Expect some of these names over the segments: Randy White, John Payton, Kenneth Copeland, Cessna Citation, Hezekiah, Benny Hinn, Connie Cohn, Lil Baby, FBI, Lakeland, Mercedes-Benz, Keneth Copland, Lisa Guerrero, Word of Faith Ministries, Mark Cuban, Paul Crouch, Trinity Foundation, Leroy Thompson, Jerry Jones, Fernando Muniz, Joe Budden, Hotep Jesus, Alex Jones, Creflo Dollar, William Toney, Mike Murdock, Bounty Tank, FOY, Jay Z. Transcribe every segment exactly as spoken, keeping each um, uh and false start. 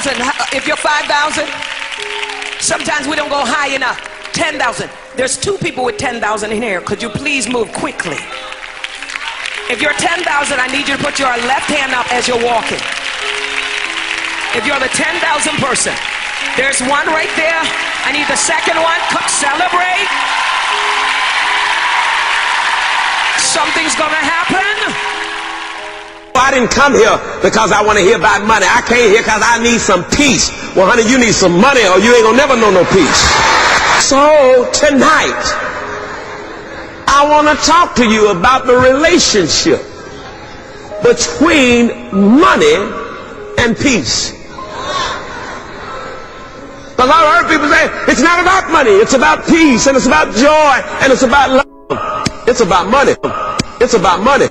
thousand, if you're five thousand, sometimes we don't go high enough. Ten thousand. There's two people with ten thousand in here. Could you please move quickly? If you're ten thousand, I need you to put your left hand up as you're walking. If you're the ten thousand person, there's one right there. I need the second one. Celebrate. Something's gonna happen. I didn't come here because I want to hear about money. I came here because I need some peace. Well, honey, you need some money or you ain't gonna never know no peace. So tonight, I want to talk to you about the relationship between money and peace. A lot of other people say, it's not about money, it's about peace, and it's about joy, and it's about love. It's about money. It's about money.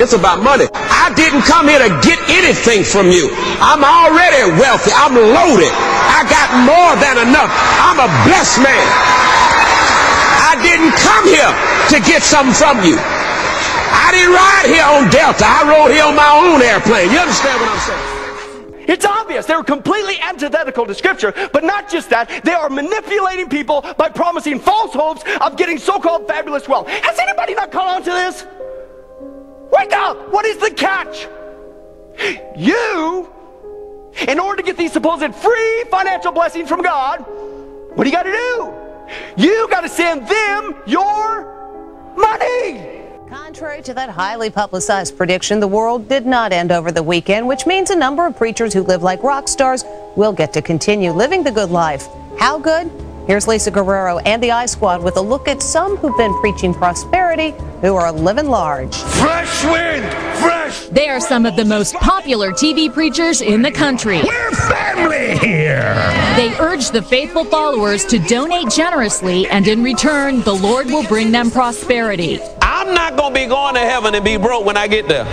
It's about money. I didn't come here to get anything from you. I'm already wealthy. I'm loaded. I got more than enough. I'm a blessed man. I didn't come here to get something from you. I didn't ride here on Delta. I rode here on my own airplane. You understand what I'm saying? It's obvious. They're completely antithetical to Scripture, but not just that. They are manipulating people by promising false hopes of getting so-called fabulous wealth. Has anybody not caught on to this? Wake up! What is the catch? You, in order to get these supposed free financial blessings from God, what do you got to do? You got to send them your money. Contrary to that highly publicized prediction, the world did not end over the weekend, which means a number of preachers who live like rock stars will get to continue living the good life. How good? Here's Lisa Guerrero and the I Squad with a look at some who've been preaching prosperity who are living large. Fresh wind! Fresh! They are some of the most popular T V preachers in the country. We're family here! They urge the faithful followers to donate generously, and in return, the Lord will bring them prosperity. I'm not going to be going to heaven and be broke when I get there.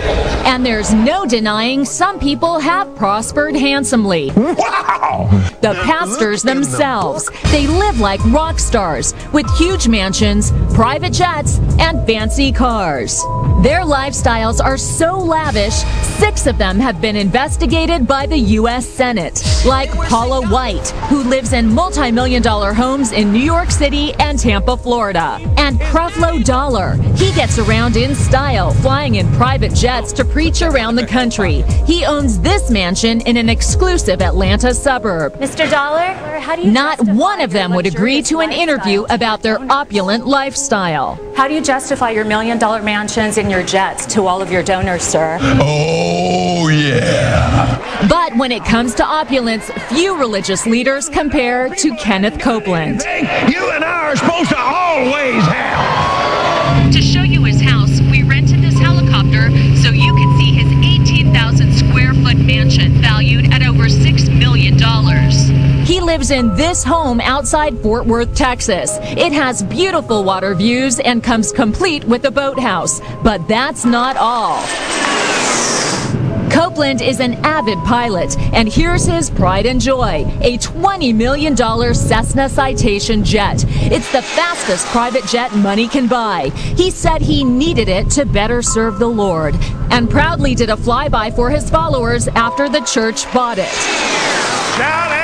And there's no denying some people have prospered handsomely. Wow! The pastors themselves, they live like rock stars with huge mansions, private jets, and fancy cars. Their lifestyles are so lavish, six of them have been investigated by the U S Senate, like Paula White, who lives in multi-million dollar homes in New York City and Tampa, Florida, and Creflo Dollar. He gets around in style, flying in private jets to preach around the country. He owns this mansion in an exclusive Atlanta suburb. Mister Dollar, how do you not one of them would agree to an interview about their opulent lifestyle. How do you justify your million dollar mansions and your jets to all of your donors, sir? Oh, yeah. But when it comes to opulence, few religious leaders compare to Kenneth Copeland. You and I are supposed to always have. To show you his house, we rented this helicopter so you can see his eighteen thousand square foot mansion valued at over six million dollars. He lives in this home outside Fort Worth, Texas. It has beautiful water views and comes complete with a boathouse. But that's not all. Copeland is an avid pilot, and here's his pride and joy, a twenty million dollar Cessna Citation jet. It's the fastest private jet money can buy. He said he needed it to better serve the Lord, and proudly did a flyby for his followers after the church bought it. Shout out!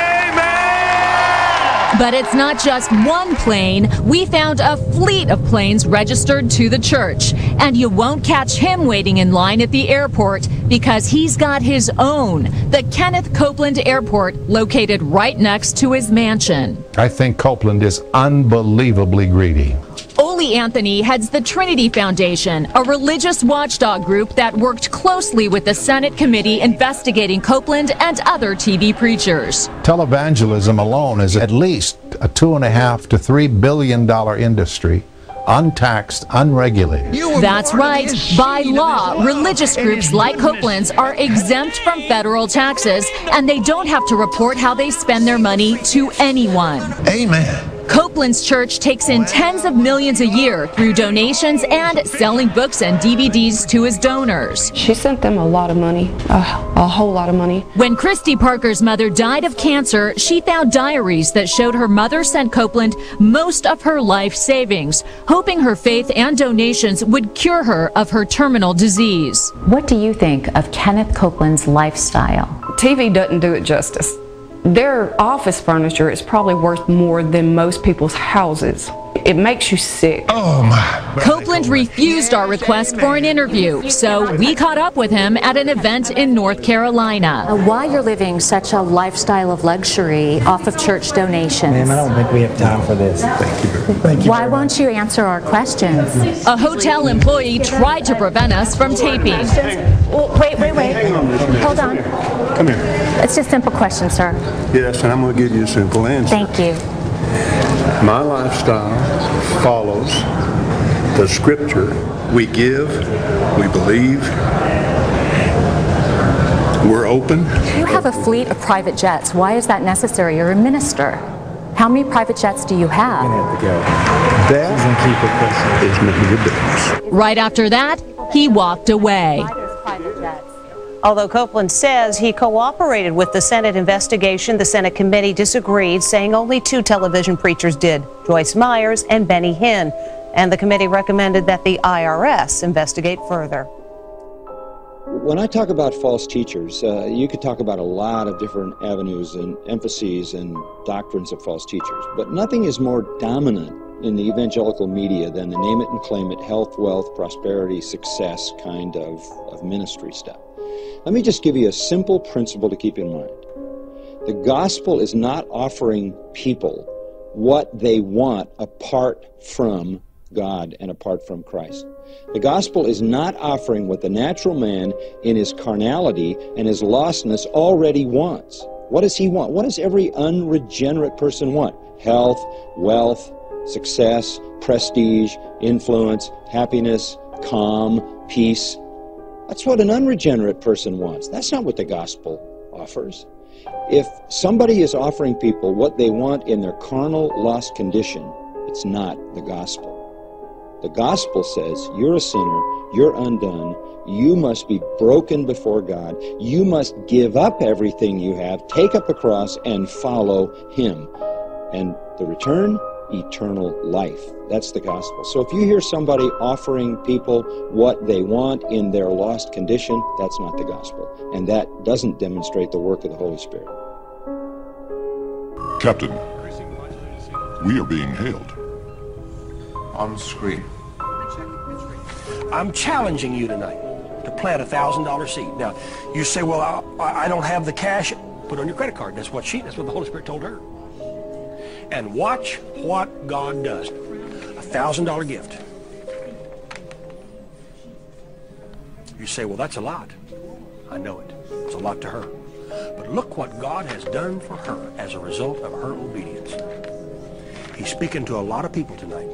But it's not just one plane. We found a fleet of planes registered to the church. And you won't catch him waiting in line at the airport because he's got his own, the Kenneth Copeland Airport, located right next to his mansion. I think Copeland is unbelievably greedy. Ole Anthony heads the Trinity Foundation, a religious watchdog group that worked closely with the Senate committee investigating Copeland and other T V preachers. Televangelism alone is at least a two and a half to three billion dollar industry. Untaxed, unregulated. That's right. By law, religious groups like Copeland's are exempt from federal taxes, and they don't have to report how they spend their money to anyone. Amen. Copeland's church takes in tens of millions a year through donations and selling books and D V Ds to his donors. She sent them a lot of money, uh, a whole lot of money. When Christy Parker's mother died of cancer, she found diaries that showed her mother sent Copeland most of her life savings, hoping her faith and donations would cure her of her terminal disease. What do you think of Kenneth Copeland's lifestyle? T V doesn't do it justice. Their office furniture is probably worth more than most people's houses. It makes you sick. Oh my. Copeland refused our request for an interview, so we caught up with him at an event in North Carolina. Why you're living such a lifestyle of luxury off of church donations? Ma'am, I don't think we have time for this. Thank you. Thank you. Why won't you answer our questions? A hotel employee tried to prevent us from taping. Wait, wait, wait. Hold on. Come here. It's just a simple question, sir. Yes, and I'm going to give you a simple answer. Thank you. My lifestyle follows the scripture. We give, we believe, we're open. You have a fleet of private jets. Why is that necessary? You're a minister. How many private jets do you have? That is none of your business. Right after that, he walked away. Although Copeland says he cooperated with the Senate investigation, the Senate committee disagreed, saying only two television preachers did, Joyce Meyer and Benny Hinn. And the committee recommended that the I R S investigate further. When I talk about false teachers, uh, you could talk about a lot of different avenues and emphases and doctrines of false teachers, but nothing is more dominant in the evangelical media than the name it and claim it, health, wealth, prosperity, success kind of, of ministry stuff. Let me just give you a simple principle to keep in mind. The gospel is not offering people what they want apart from God and apart from Christ. The gospel is not offering what the natural man in his carnality and his lostness already wants. What does he want? What does every unregenerate person want? Health, wealth, success, prestige, influence, happiness, calm, peace. That's what an unregenerate person wants. That's not what the gospel offers. If somebody is offering people what they want in their carnal, lost condition, it's not the gospel. The gospel says you're a sinner, you're undone, you must be broken before God, you must give up everything you have, take up a cross, and follow Him. And the return? Eternal life. That's the gospel. So if you hear somebody offering people what they want in their lost condition, that's not the gospel. And that doesn't demonstrate the work of the Holy Spirit. Captain, we are being hailed. On screen. I'm challenging you tonight to plant a one thousand dollar seed. Now, you say, well, I, I don't have the cash. Put it on your credit card. That's what she, that's what the Holy Spirit told her. And watch what God does. A thousand dollar gift. You say, well, that's a lot. I know it. It's a lot to her. But look what God has done for her as a result of her obedience. He's speaking to a lot of people tonight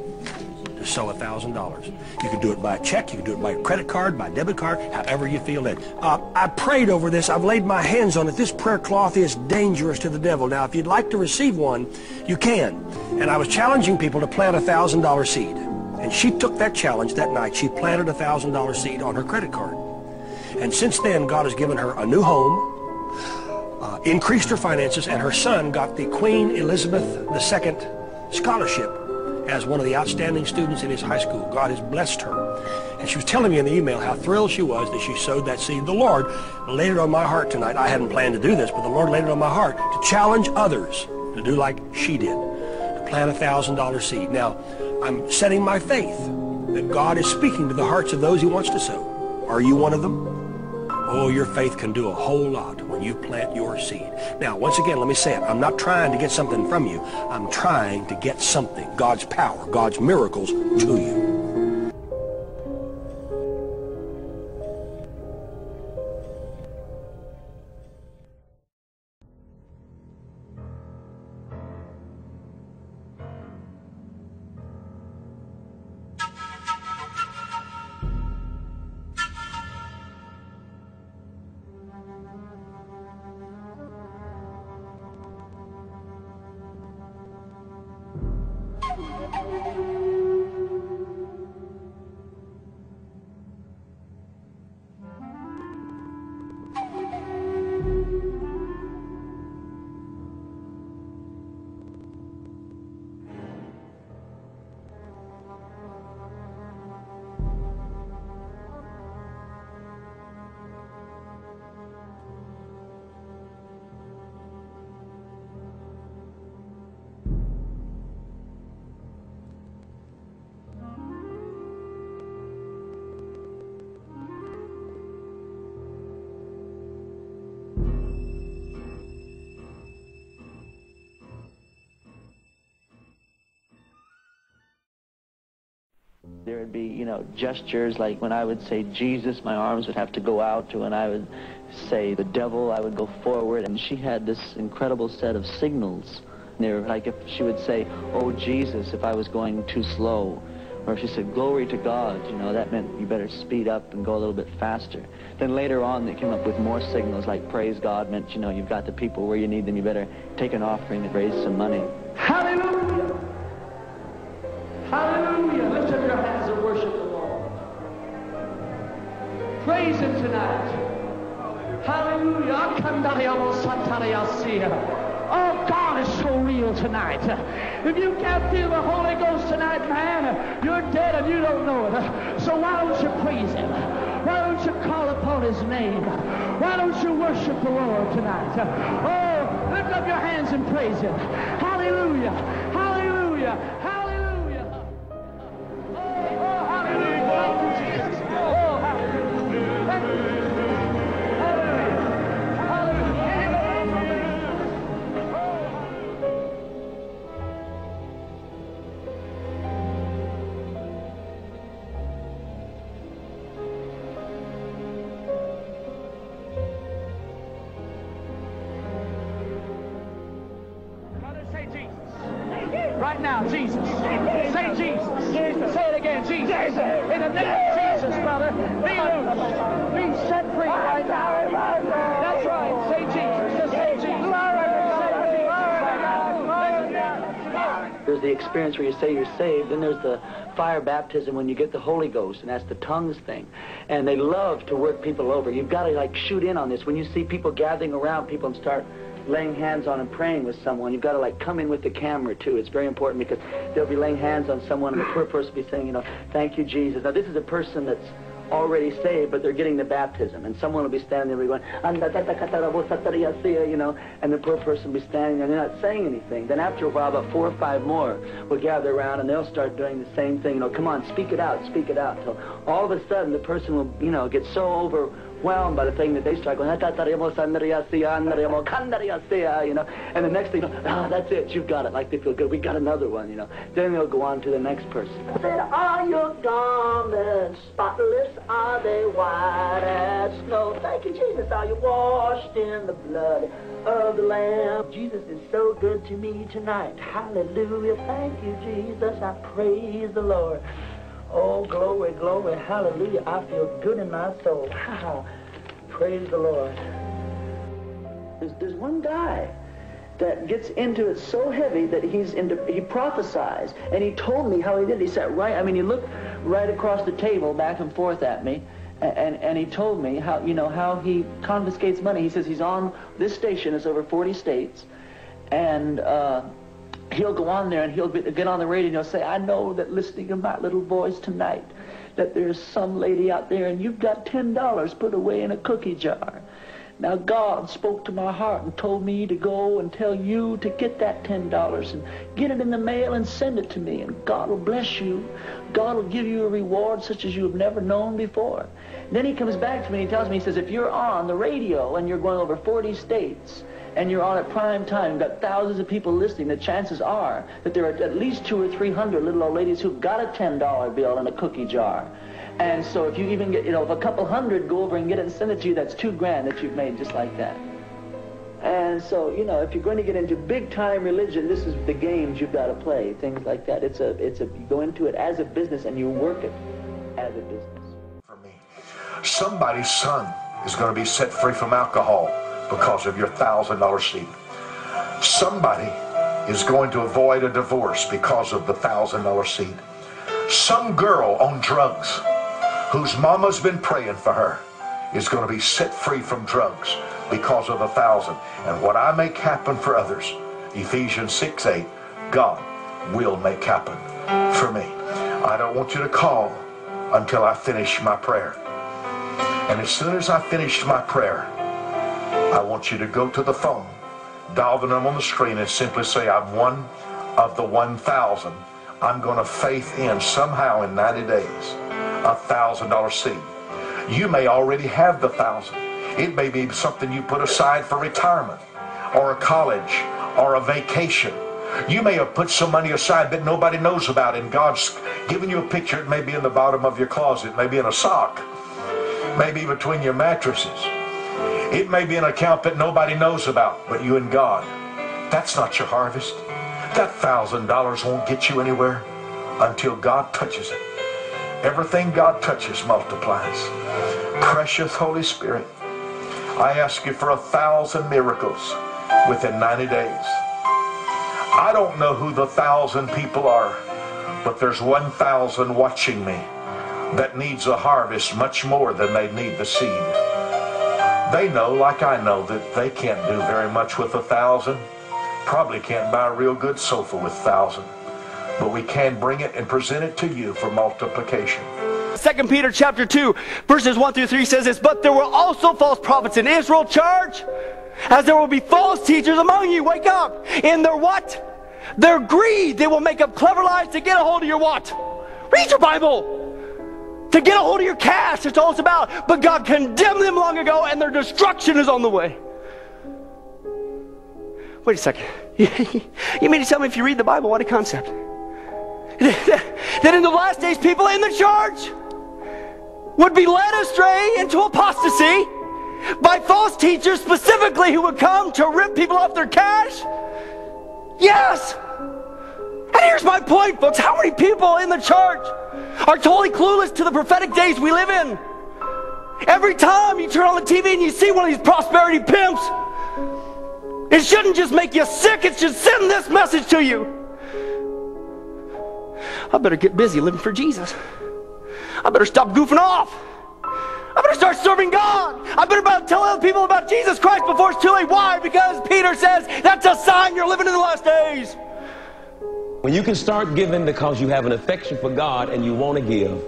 to sow a thousand dollars. You can do it by a check. You can do it by a credit card, by a debit card, however you feel it. Uh, I prayed over this. I've laid my hands on it. This prayer cloth is dangerous to the devil. Now, if you'd like to receive one, you can. And I was challenging people to plant a thousand dollar seed. And she took that challenge that night. She planted a thousand dollar seed on her credit card. And since then, God has given her a new home, uh, increased her finances, and her son got the Queen Elizabeth the second scholarship as one of the outstanding students in his high school. God has blessed her. And she was telling me in the email how thrilled she was that she sowed that seed. The Lord laid it on my heart tonight. I hadn't planned to do this, but the Lord laid it on my heart to challenge others to do like she did, to plant a one thousand dollar seed. Now, I'm setting my faith that God is speaking to the hearts of those He wants to sow. Are you one of them? Oh, your faith can do a whole lot when you plant your seed. Now, once again, let me say it. I'm not trying to get something from you. I'm trying to get something, God's power, God's miracles, to you. There would be, you know, gestures, like when I would say Jesus, my arms would have to go out, to when I would say the devil, I would go forward. And she had this incredible set of signals. They were like, if she would say, oh, Jesus, if I was going too slow, or if she said, glory to God, you know, that meant you better speed up and go a little bit faster. Then later on, they came up with more signals, like praise God meant, you know, you've got the people where you need them, you better take an offering and raise some money. Hallelujah! Hallelujah! Lift up your hands and worship the Lord. Praise Him tonight. Hallelujah! Oh, God is so real tonight. If you can't feel the Holy Ghost tonight, man, you're dead and you don't know it. So why don't you praise Him? Why don't you call upon His name? Why don't you worship the Lord tonight? Oh, lift up your hands and praise Him. Hallelujah. Hallelujah. Hallelujah. Oh, hallelujah. Thank you, Jesus. Oh, hallelujah. Thank you. The experience where you say you're saved, then there's the fire baptism when you get the Holy Ghost, and that's the tongues thing. And they love to work people over. You've got to like shoot in on this. When you see people gathering around people and start laying hands on and praying with someone, you've got to like come in with the camera too. It's very important, because they'll be laying hands on someone and the poor person will be saying, you know, thank you, Jesus. Now this is a person that's already saved, but they're getting the baptism, and someone will be standing there going, you know, and the poor person will be standing there, and they're not saying anything. Then after a while, about four or five more will gather around, and they'll start doing the same thing, you know, come on, speak it out, speak it out, till all of a sudden the person will, you know, get so overwhelmed by the thing that they start going, you know, and the next thing, ah, oh, that's it, you've got it, like they feel good, we got another one, you know. Then they'll go on to the next person. Then are your garments spotless? Are they white as snow? Thank you, Jesus. Are you washed in the blood of the Lamb? Jesus is so good to me tonight. Hallelujah. Thank you, Jesus. I praise the Lord. Oh, glory, glory. Hallelujah. I feel good in my soul. Wow. Praise the Lord. There's, there's one guy that gets into it so heavy that he's into, he prophesies, and he told me how he did it. He sat right, I mean, he looked right across the table back and forth at me, and, and, and he told me how, you know, how he confiscates money. He says he's on this station, it's over forty states, and uh, he'll go on there and he'll be, get on the radio and he'll say, I know that listening to my little voice tonight, that there's some lady out there and you've got ten dollars put away in a cookie jar. Now God spoke to my heart and told me to go and tell you to get that ten dollars and get it in the mail and send it to me, and God will bless you. God will give you a reward such as you have never known before. And then he comes back to me and he tells me, he says, if you're on the radio and you're going over forty states and you're on at prime time, you've got thousands of people listening, the chances are that there are at least two or three hundred little old ladies who've got a ten dollar bill in a cookie jar. And so if you even get, you know, if a couple hundred go over and get it and send it to you, that's two grand that you've made just like that. And so, you know, if you're going to get into big-time religion, this is the games you've got to play, things like that. It's a, it's a, you go into it as a business and you work it as a business. For me, somebody's son is going to be set free from alcohol because of your thousand dollar seed. Somebody is going to avoid a divorce because of the thousand dollar seed. Some girl on drugs whose mama's been praying for her is going to be set free from drugs because of a thousand. And what I make happen for others, Ephesians six eight, God will make happen for me. I don't want you to call until I finish my prayer. And as soon as I finish my prayer, I want you to go to the phone, dial the number on the screen, and simply say, I'm one of the one thousand. I'm going to faith in somehow in ninety days. A thousand dollar seed. You may already have the thousand. It may be something you put aside for retirement or a college or a vacation You may have put some money aside that nobody knows about, and God's given you a picture. It may be in the bottom of your closet, maybe in a sock, maybe between your mattresses. It may be an account that nobody knows about but you and God. That's not your harvest. That thousand dollars won't get you anywhere until God touches it. Everything God touches multiplies. Precious Holy Spirit, I ask you for a thousand miracles within ninety days. I don't know who the thousand people are, but there's one thousand watching me that needs a harvest much more than they need the seed. They know, like I know, that they can't do very much with a thousand. Probably can't buy a real good sofa with a thousand. But we can bring it and present it to you for multiplication. Second Peter chapter two verses one through three says this: but there were also false prophets in Israel, church, as there will be false teachers among you. Wake up. In their what? Their greed. They will make up clever lies to get a hold of your what? Read your Bible. To get a hold of your cash. That's all it's about. But God condemned them long ago, and their destruction is on the way. Wait a second. You mean to tell me if you read the Bible, what a concept. That in the last days, people in the church would be led astray into apostasy by false teachers, specifically who would come to rip people off their cash? Yes! And here's my point, folks. How many people in the church are totally clueless to the prophetic days we live in? Every time you turn on the T V and you see one of these prosperity pimps, it shouldn't just make you sick, it should send this message to you. I better get busy living for Jesus. I better stop goofing off. I better start serving God. I better about tell other people about Jesus Christ before it's too late. Why? Because Peter says that's a sign you're living in the last days. When you can start giving because you have an affection for God and you want to give,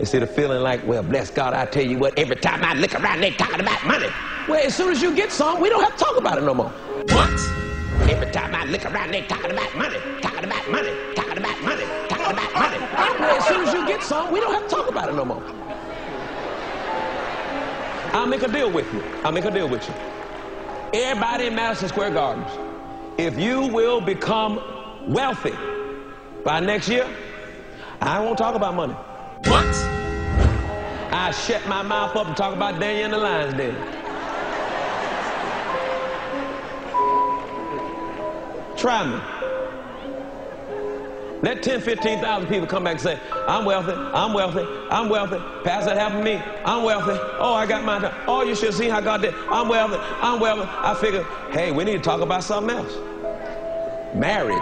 instead of feeling like, well, bless God, I tell you what, every time I look around, they talking about money. Well, as soon as you get some, we don't have to talk about it no more. What? Every time I look around, they talking about money, talking about money, talking about money, talking about money. Well, as soon as you get some, we don't have to talk about it no more. I'll make a deal with you. I'll make a deal with you. Everybody in Madison Square Gardens, if you will become wealthy by next year, I won't talk about money. What? I shut my mouth up and talk about Daniel and the lion's den. Try me. Let ten, fifteen thousand people come back and say, I'm wealthy, I'm wealthy, I'm wealthy. Pastor, that happened to me. I'm wealthy. Oh, I got mine. Oh, you should see how God did. I'm wealthy, I'm wealthy. I figured, hey, we need to talk about something else. Marriage.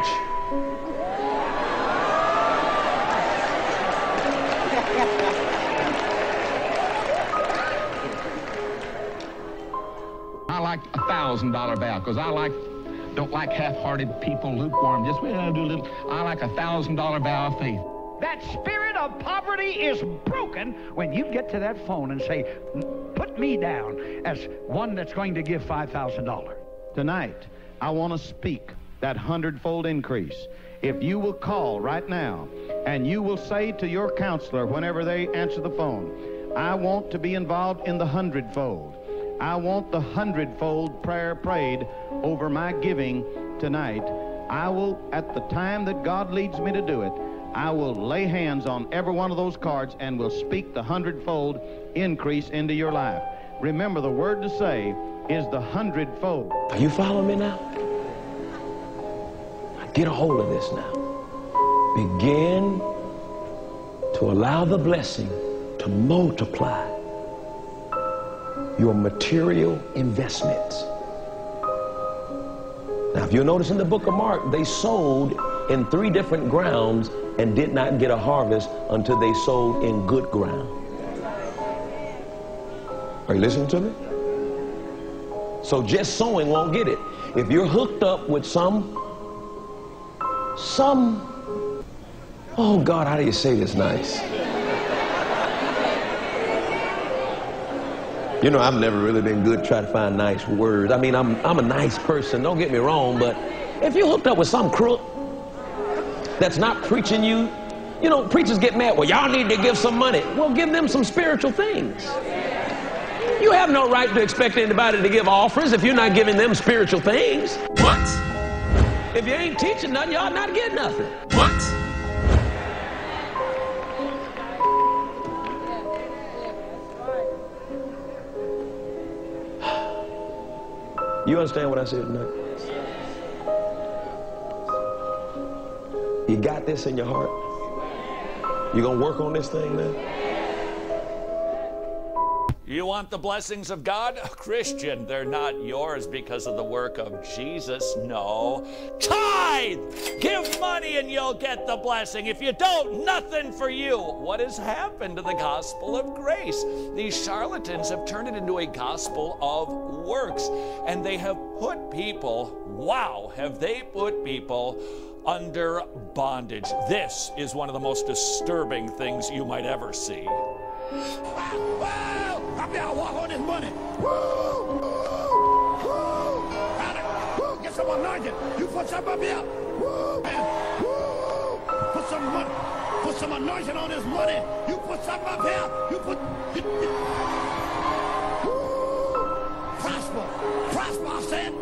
I like a thousand dollar vow, because I like, don't like half-hearted people, lukewarm, just well, do a little. I like a thousand dollar vow of faith. That spirit of poverty is broken when you get to that phone and say, put me down as one that's going to give five thousand dollars. Tonight, I want to speak that hundredfold increase. If you will call right now and you will say to your counselor whenever they answer the phone, I want to be involved in the hundredfold. I want the hundredfold prayer prayed over my giving tonight. I will, at the time that God leads me to do it, I will lay hands on every one of those cards and will speak the hundredfold increase into your life. Remember, the word to say is the hundredfold. Are you following me now? Get a hold of this now. Begin to allow the blessing to multiply your material investments. Now, if you'll notice in the book of Mark, they sowed in three different grounds and did not get a harvest until they sowed in good ground. Are you listening to me? So just sowing won't get it. If you're hooked up with some, some, oh God, how do you say this nice? You know, I've never really been good trying to find nice words. I mean, I'm, I'm a nice person, don't get me wrong, but if you're hooked up with some crook that's not preaching you, you know, preachers get mad. Well, y'all need to give some money. Well, give them some spiritual things. You have no right to expect anybody to give offerings if you're not giving them spiritual things. What? If you ain't teaching nothing, y'all not getting nothing. What? You understand what I said tonight? You got this in your heart? You gonna work on this thing now? You want the blessings of God? Christian, they're not yours because of the work of Jesus. No. Tithe! Give money and you'll get the blessing. If you don't, nothing for you. What has happened to the gospel of grace? These charlatans have turned it into a gospel of works. And they have put people, wow, have they put people under bondage. This is one of the most disturbing things you might ever see. Wow. I'm down to walk on this money. Woo! Woo! Woo! Out of, woo! Get some anointing. You put some up here. Woo! Man. Woo! Put some money. Put some anointing on this money. You put some up here. You put. You, you. Woo! Prosper. Prosper, I said.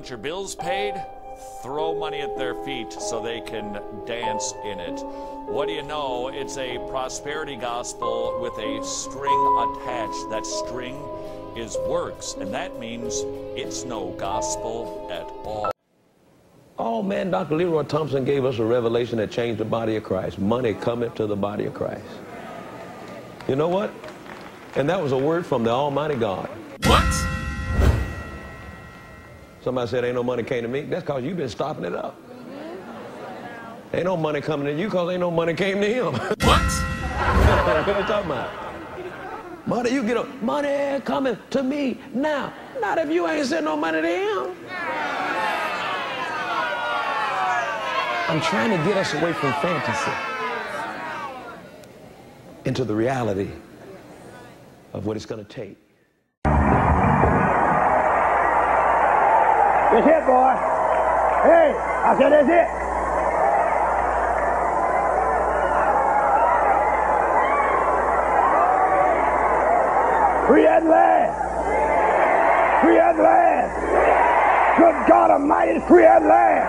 Want your bills paid? Throw money at their feet so they can dance in it. What do you know? It's a prosperity gospel with a string attached. That string is works, and that means it's no gospel at all. Oh man, Doctor Leroy Thompson gave us a revelation that changed the body of Christ. Money cometh to the body of Christ. You know what? And that was a word from the Almighty God. What? Somebody said, ain't no money came to me. That's because you've been stopping it up. Mm-hmm. Ain't no money coming to you because ain't no money came to him. What? What are you talking about? Money, you get up. Money coming to me now. Not if you ain't sent no money to him. I'm trying to get us away from fantasy into the reality of what it's going to take. That's it, boy. Hey, I said that's it. Free at last. Free at last. Good God Almighty, free at last.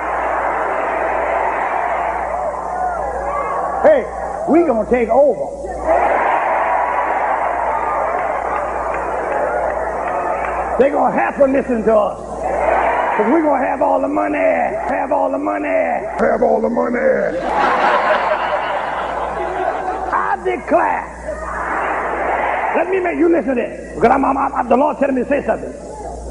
Hey, we gonna take over. They gonna have to listen to us. Because we're going to have all the money, have all the money, have all the money. I declare. Let me make you listen to this. Because I'm, I'm, I'm, the Lord telling me to say something.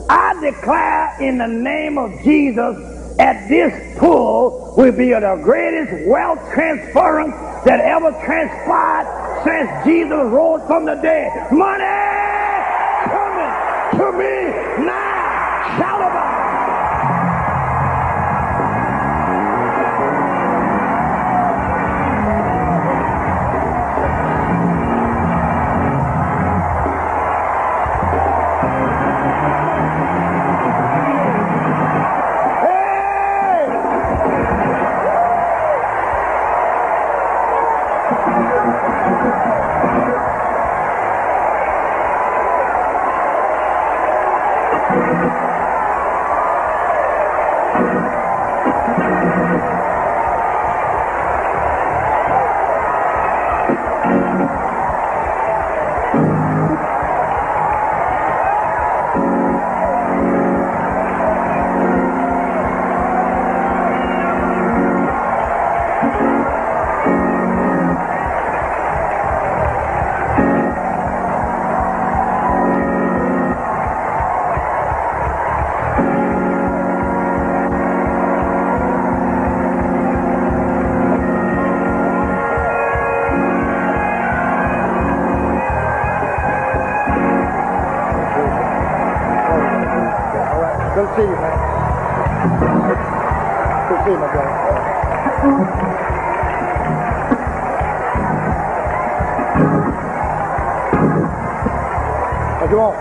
I declare in the name of Jesus, at this pool will be the greatest wealth transference that ever transpired since Jesus rose from the dead. Money coming to me now. Shout about it. Come on. Come on.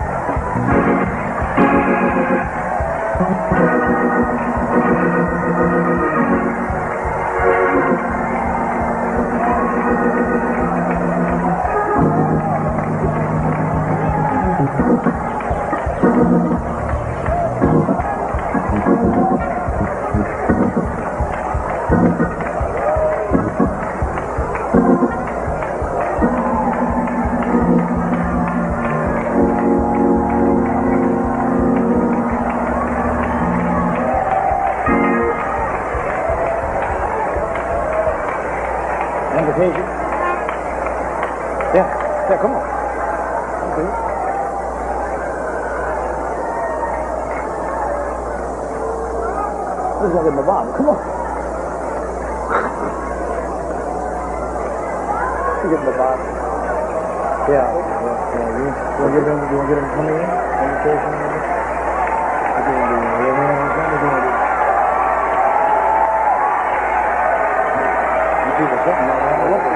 Okay. This is not in my Bible. Come on. You get in the Bible. Yeah. yeah, yeah. You, you want to get him? You want to get him coming in? Invitation? I do want to do it. You people something like that. I love it.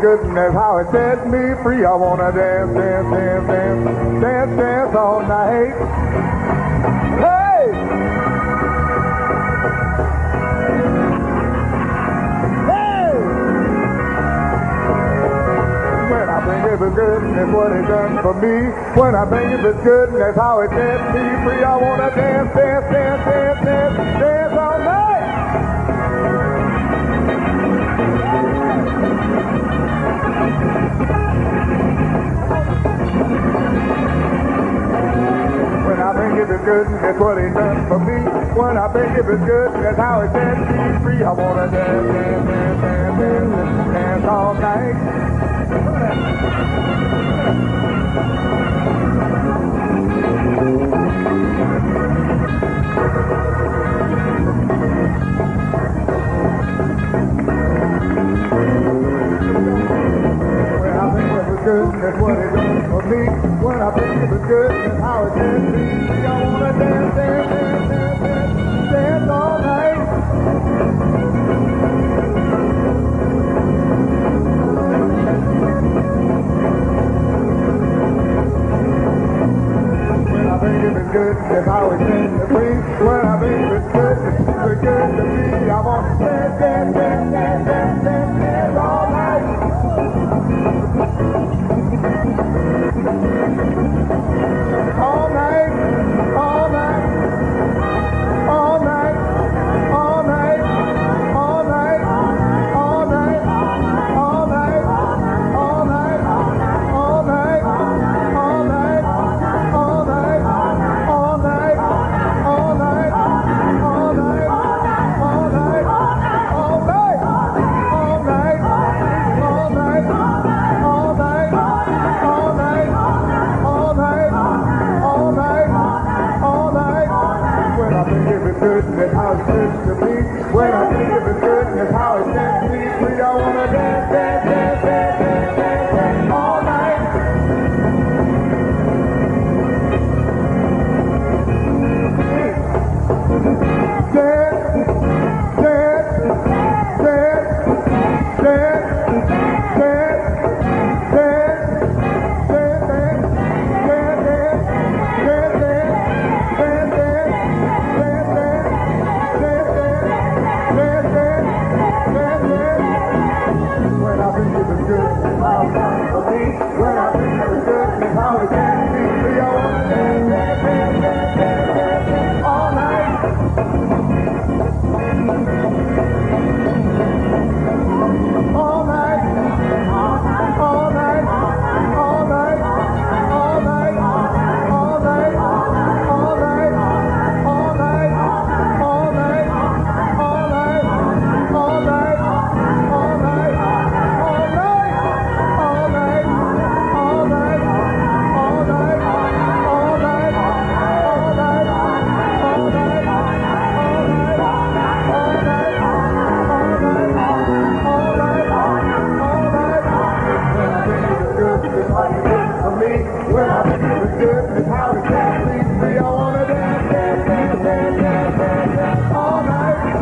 Good enough how it set me free. I wanna dance, dance, dance, dance, dance, dance all night. Hey! Hey! When I think it was good and it's what it done for me. When I think it was good and that's how it set me free. I wanna dance, dance, dance, dance, dance, dance all night. When I think it is good, that's what it done for me. When I think it is good, that's how it set me free. I wanna dance, dance, dance, dance, dance, dance all night. When I think it is good, that's what it done for me. When I think it is good, that's how it set me free. Dance, dance, dance, dance, dance, dance all night. When I think it was good, if I was in the breeze. When I think it was good, it was good to me. I want to dance, dance, dance, dance, dance, dance, dance all night. All night. All night. me. We're having a good and how to dance, please me. I want to dance, dance, dance, dance, dance, dance, dance all night.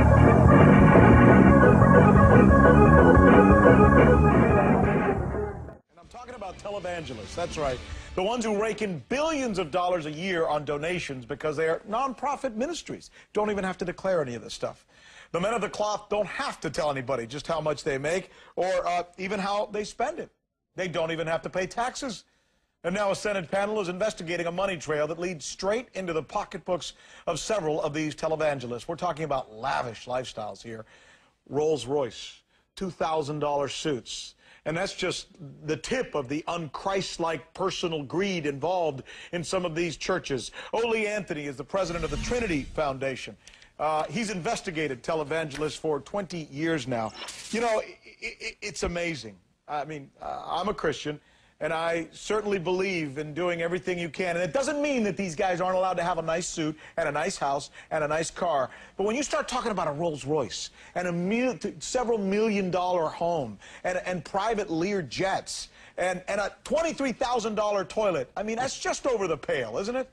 And I'm talking about televangelists, that's right. The ones who rake in billions of dollars a year on donations because they are nonprofit ministries. Don't even have to declare any of this stuff. The men of the cloth don't have to tell anybody just how much they make or uh, even how they spend it. They don't even have to pay taxes. And now a Senate panel is investigating a money trail that leads straight into the pocketbooks of several of these televangelists. We're talking about lavish lifestyles here. Rolls Royce, two thousand dollar suits. And that's just the tip of the un-Christ-like personal greed involved in some of these churches. Ole Anthony is the president of the Trinity Foundation. Uh, he's investigated televangelists for twenty years now. You know, it, it, it's amazing. I mean, uh, I'm a Christian, and I certainly believe in doing everything you can. And it doesn't mean that these guys aren't allowed to have a nice suit and a nice house and a nice car. But when you start talking about a Rolls Royce and a mil several million dollar home and, and private Lear jets and, and a twenty-three thousand dollar toilet, I mean, that's just over the pale, isn't it?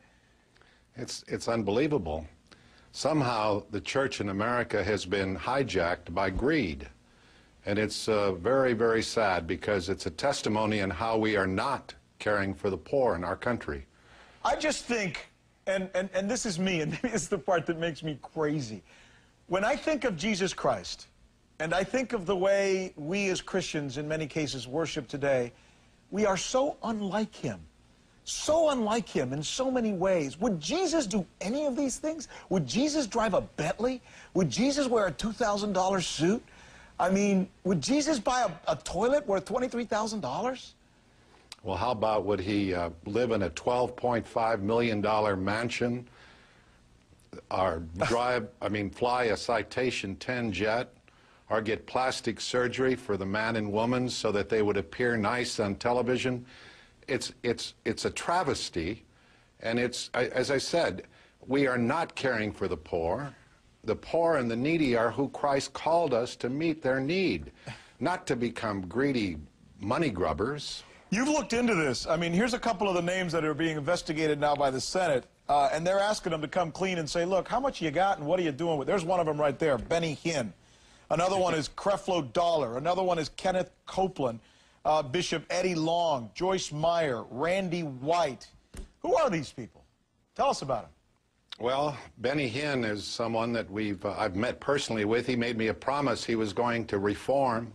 It's, it's unbelievable. Somehow the church in America has been hijacked by greed, and it's uh, very, very sad because it's a testimony in how we are not caring for the poor in our country. I just think, and, and, and this is me, and this is the part that makes me crazy. When I think of Jesus Christ, and I think of the way we as Christians in many cases worship today, we are so unlike him. So unlike him in so many ways. Would Jesus do any of these things? Would Jesus drive a Bentley? Would Jesus wear a two thousand dollar suit? I mean, would Jesus buy a, a toilet worth twenty-three thousand dollars? Well, how about would he uh, live in a twelve point five million dollar mansion? Or drive, I mean, fly a Citation ten jet? Or get plastic surgery for the man and woman so that they would appear nice on television? It's, it's, it's a travesty, and it's, as I said, we are not caring for the poor. The poor and the needy are who Christ called us to meet their need, not to become greedy money grubbers. You've looked into this. I mean, here's a couple of the names that are being investigated now by the Senate, uh, and they're asking them to come clean and say, look, how much you got and what are you doing with it? There's one of them right there, Benny Hinn. Another one is Creflo Dollar. Another one is Kenneth Copeland. Uh, Bishop Eddie Long, Joyce Meyer, Randy White. Who are these people? Tell us about them. Well, Benny Hinn is someone that we've, uh, I've met personally with. He made me a promise he was going to reform.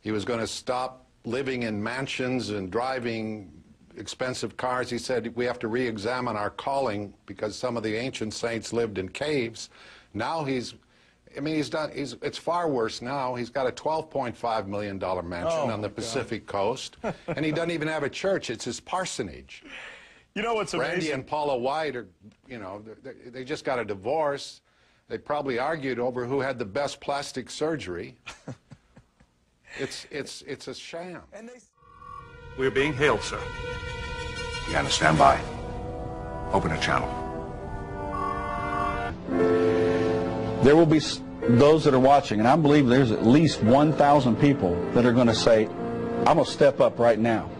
He was going to stop living in mansions and driving expensive cars. He said we have to re-examine our calling because some of the ancient saints lived in caves. Now he's I mean, he's done, he's, it's far worse now. He's got a twelve point five million dollar mansion oh on the Pacific God. Coast, and he doesn't even have a church. It's his parsonage. You know what's Randy amazing? Randy and Paula White are, you know, they, they just got a divorce. They probably argued over who had the best plastic surgery. it's, it's, it's a sham. And they... We're being hailed, sir. You gotta stand by. Open a channel. There will be those that are watching, and I believe there's at least one thousand people that are going to say, I'm going to step up right now,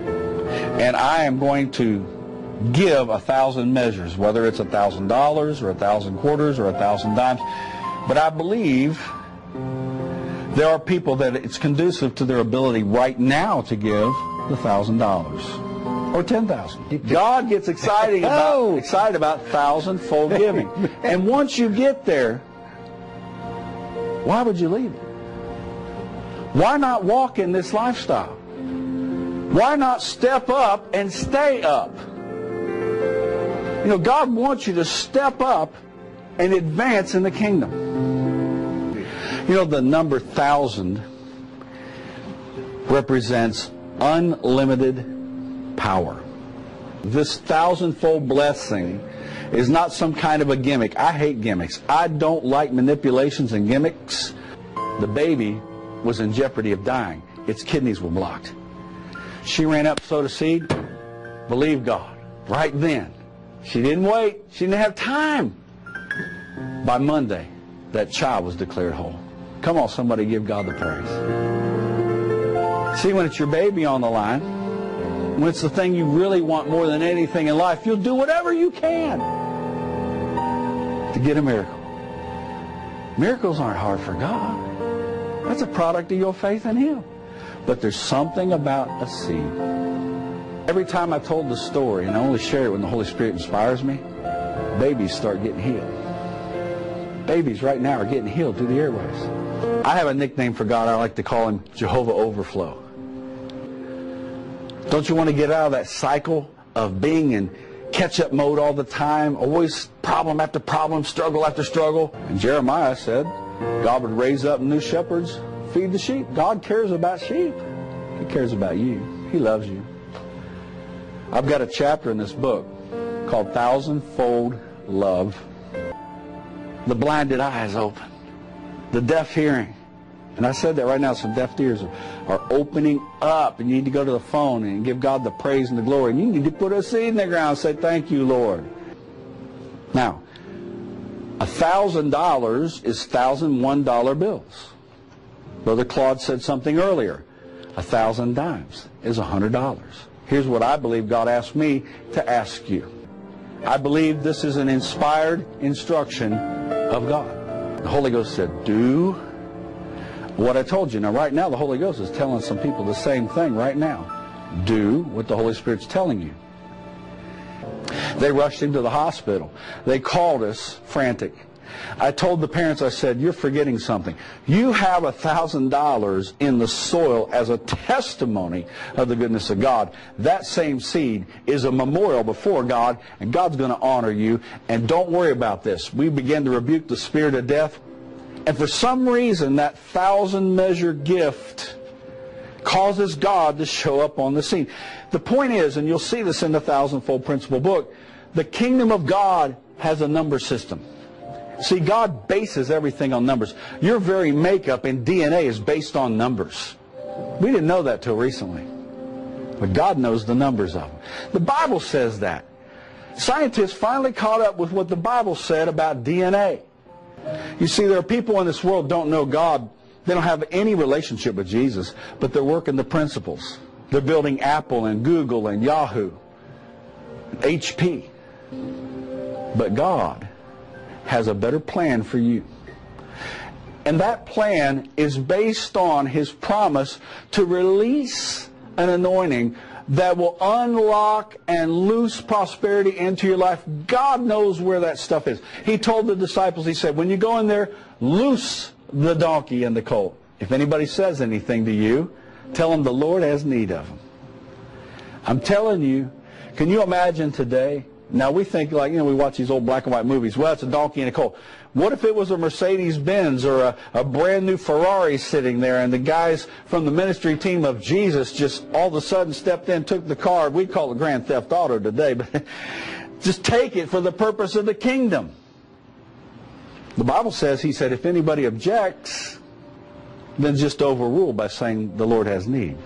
and I am going to give a thousand measures, whether it's a thousand dollars or a thousand quarters or a thousand dimes. But I believe there are people that it's conducive to their ability right now to give the thousand dollars. Or ten thousand. God gets excited about, oh. excited about thousand-fold giving. And once you get there, why would you leave it? Why not walk in this lifestyle? Why not step up and stay up? You know, God wants you to step up and advance in the kingdom. You know, the number thousand represents unlimited power. This thousandfold blessing is not some kind of a gimmick. I hate gimmicks. I don't like manipulations and gimmicks. The baby was in jeopardy of dying. Its kidneys were blocked. She ran up, sowed a seed, believed God. Right then. She didn't wait. She didn't have time. By Monday, that child was declared whole. Come on, somebody give God the praise. See, when it's your baby on the line, when it's the thing you really want more than anything in life, you'll do whatever you can to get a miracle. Miracles aren't hard for God. That's a product of your faith in Him. But there's something about a seed. Every time I told the story, and I only share it when the Holy Spirit inspires me, babies start getting healed. Babies right now are getting healed through the airways. I have a nickname for God. I like to call Him Jehovah Overflow. Don't you want to get out of that cycle of being in catch-up mode all the time, always problem after problem, struggle after struggle? And Jeremiah said, God would raise up new shepherds, feed the sheep. God cares about sheep. He cares about you. He loves you. I've got a chapter in this book called Thousandfold Love. The blinded eyes open, the deaf hearing. And I said that right now, some deaf ears are opening up, and you need to go to the phone and give God the praise and the glory. And you need to put a seed in the ground and say, thank you, Lord. Now, a thousand dollars is thousand one dollar bills. Brother Claude said something earlier. A thousand dimes is a hundred dollars. Here's what I believe God asked me to ask you. I believe this is an inspired instruction of God. The Holy Ghost said, do what I told you. Now, right now, the Holy Ghost is telling some people the same thing right now. Do what the Holy Spirit's telling you. They rushed him to the hospital. They called us frantic. I told the parents, I said, you're forgetting something. You have one thousand dollars in the soil as a testimony of the goodness of God. That same seed is a memorial before God, and God's going to honor you. And don't worry about this. We began to rebuke the spirit of death. And for some reason, that thousand measure gift causes God to show up on the scene. The point is, and you'll see this in the Thousandfold Principle book, the kingdom of God has a number system. See, God bases everything on numbers. Your very makeup and D N A is based on numbers. We didn't know that till recently. But God knows the numbers of them. The Bible says that. Scientists finally caught up with what the Bible said about D N A. You see, there are people in this world who don't know God. They don't have any relationship with Jesus, but they're working the principles. They're building Apple and Google and Yahoo, and H P. But God has a better plan for you. And that plan is based on His promise to release an anointing that will unlock and loose prosperity into your life. God knows where that stuff is. He told the disciples, He said, when you go in there, loose the donkey and the colt. If anybody says anything to you, tell them the Lord has need of them. I'm telling you, can you imagine today? Now we think like, you know, we watch these old black and white movies. Well, it's a donkey and a colt. What if it was a Mercedes-Benz or a, a brand new Ferrari sitting there, and the guys from the ministry team of Jesus just all of a sudden stepped in, took the car. We'd call it Grand Theft Auto today, but just take it for the purpose of the kingdom. The Bible says, He said, if anybody objects, then just overrule by saying the Lord has need.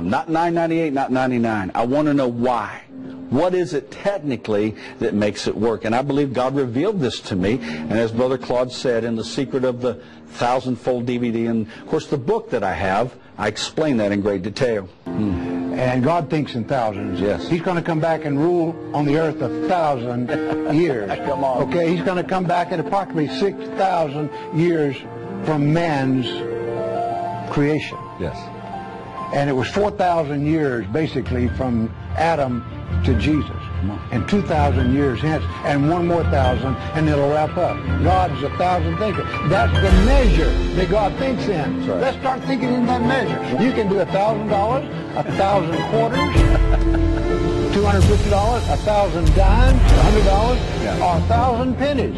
Not nine ninety-eight, not ninety-nine. I want to know why. What is it technically that makes it work? And I believe God revealed this to me. And as Brother Claude said, in The Secret of the Thousandfold D V D, and of course the book that I have, I explain that in great detail. Mm. And God thinks in thousands. Yes. He's going to come back and rule on the earth a thousand years. Come on. Okay, He's going to come back in approximately six thousand years from man's creation. Yes. And it was four thousand years basically from Adam to Jesus, and two thousand years hence, and one more thousand, and it'll wrap up. God's a thousand thinker. That's the measure that God thinks in. Right. Let's start thinking in that measure. You can do a thousand dollars, a thousand quarters, two hundred fifty dollars, a thousand dimes, a hundred dollars, or a thousand pennies.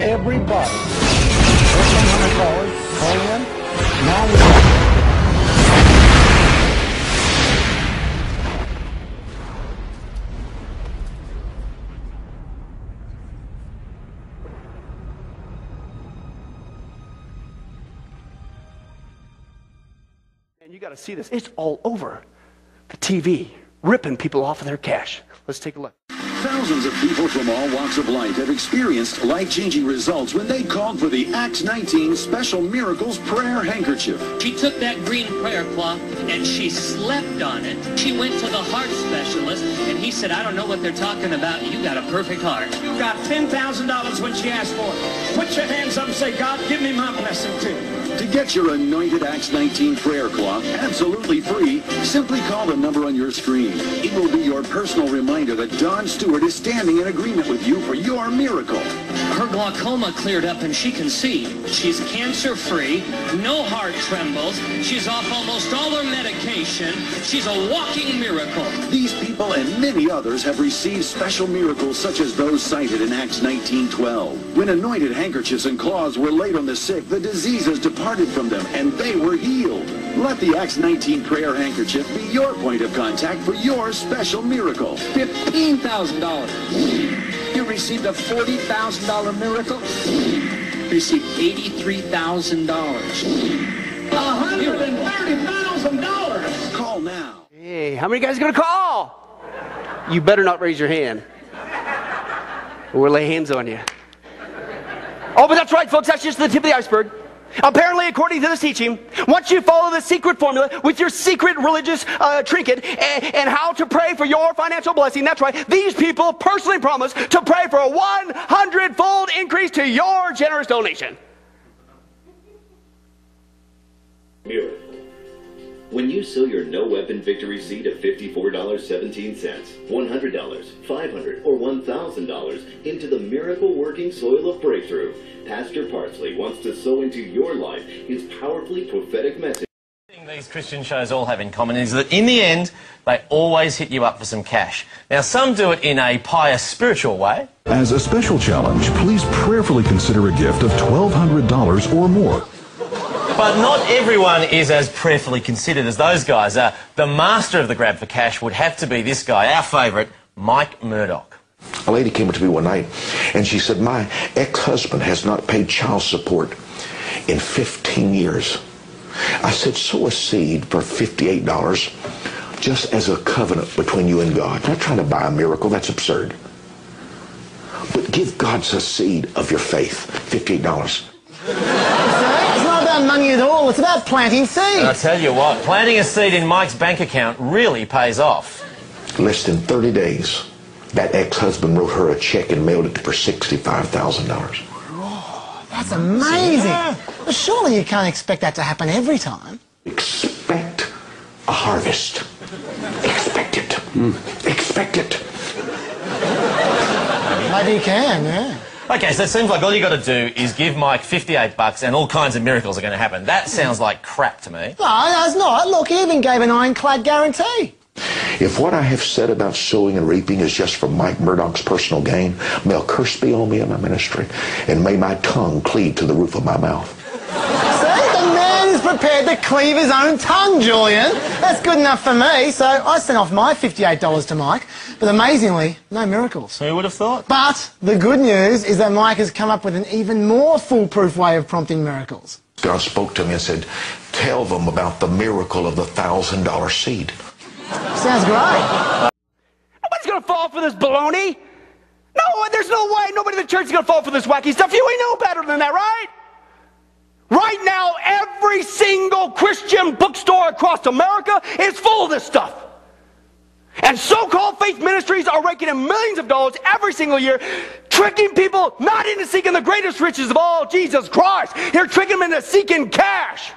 Everybody, first one hundred dollars, call in. Now we. Got to see this. It's all over the T V, ripping people off of their cash. Let's take a look. Thousands of people from all walks of life have experienced life-changing results when they called for the Acts nineteen Special Miracles Prayer Handkerchief. She took that green prayer cloth and she slept on it. She went to the heart specialist and he said, I don't know what they're talking about. You got a perfect heart. You got ten thousand dollars when she asked for it. Put your hands up and say, God, give me my blessing too. To get your anointed Acts nineteen prayer cloth absolutely free, simply call the number on your screen. It will be your personal reminder that Don Stewart is standing in agreement with you for your miracle. Her glaucoma cleared up and she can see. She's cancer free, no heart trembles, she's off almost all her medication, she's a walking miracle. These people and many others have received special miracles such as those cited in Acts nineteen twelve. When anointed handkerchiefs and cloths were laid on the sick, the diseases departed from them and they were healed. Let the Acts nineteen prayer handkerchief be your point of contact for your special miracle. fifteen thousand dollars. You received a forty thousand dollar miracle. You received eighty-three thousand dollars. one hundred thirty thousand dollars. Call now. Hey, how many guys are going to call? You better not raise your hand. Or lay hands on you. Oh, but that's right, folks. That's just the tip of the iceberg. Apparently, according to this teaching, once you follow the secret formula with your secret religious uh, trinket and, and how to pray for your financial blessing, that's right, these people personally promise to pray for a one hundred fold increase to your generous donation. Miracle. When you sow your No Weapon Victory seed of fifty-four dollars and seventeen cents, one hundred dollars, five hundred dollars, or one thousand dollars into the miracle-working soil of breakthrough, Pastor Parsley wants to sow into your life his powerfully prophetic message. These Christian shows all have in common is that in the end, they always hit you up for some cash. Now, some do it in a pious, spiritual way. As a special challenge, please prayerfully consider a gift of twelve hundred dollars or more. But not everyone is as prayerfully considered as those guys. Uh, the master of the grab for cash would have to be this guy, our favourite, Mike Murdock. A lady came up to me one night and she said, my ex-husband has not paid child support in fifteen years. I said, sow a seed for fifty-eight dollars just as a covenant between you and God. Not trying to buy a miracle, that's absurd. But give God a seed of your faith, fifty-eight dollars. Money at all. It's about planting seeds. And I tell you what, planting a seed in Mike's bank account really pays off. Less than thirty days, that ex-husband wrote her a check and mailed it to her sixty-five thousand dollars. Oh, that's amazing. Yeah. Well, surely you can't expect that to happen every time. Expect a harvest. Expect it. Mm. Expect it. Maybe you can, yeah. Okay, so it seems like all you got to do is give Mike fifty-eight bucks and all kinds of miracles are going to happen. That sounds like crap to me. No, it's not. Look, he even gave an ironclad guarantee. If what I have said about sowing and reaping is just for Mike Murdoch's personal gain, may a curse be on me and my ministry, and may my tongue cleave to the roof of my mouth. See, the man is prepared to cleave his own tongue, Julian. That's good enough for me, so I sent off my fifty-eight dollars to Mike. But amazingly, no miracles. Who would have thought? But the good news is that Mike has come up with an even more foolproof way of prompting miracles. God spoke to me and said, tell them about the miracle of the one thousand dollar seed. Sounds great. Nobody's going to fall for this baloney. No, there's no way nobody in the church is going to fall for this wacky stuff. You ain't know better than that, right? Right now, every single Christian bookstore across America is full of this stuff. And so-called faith ministries are raking in millions of dollars every single year, tricking people not into seeking the greatest riches of all, Jesus Christ. They're tricking them into seeking cash.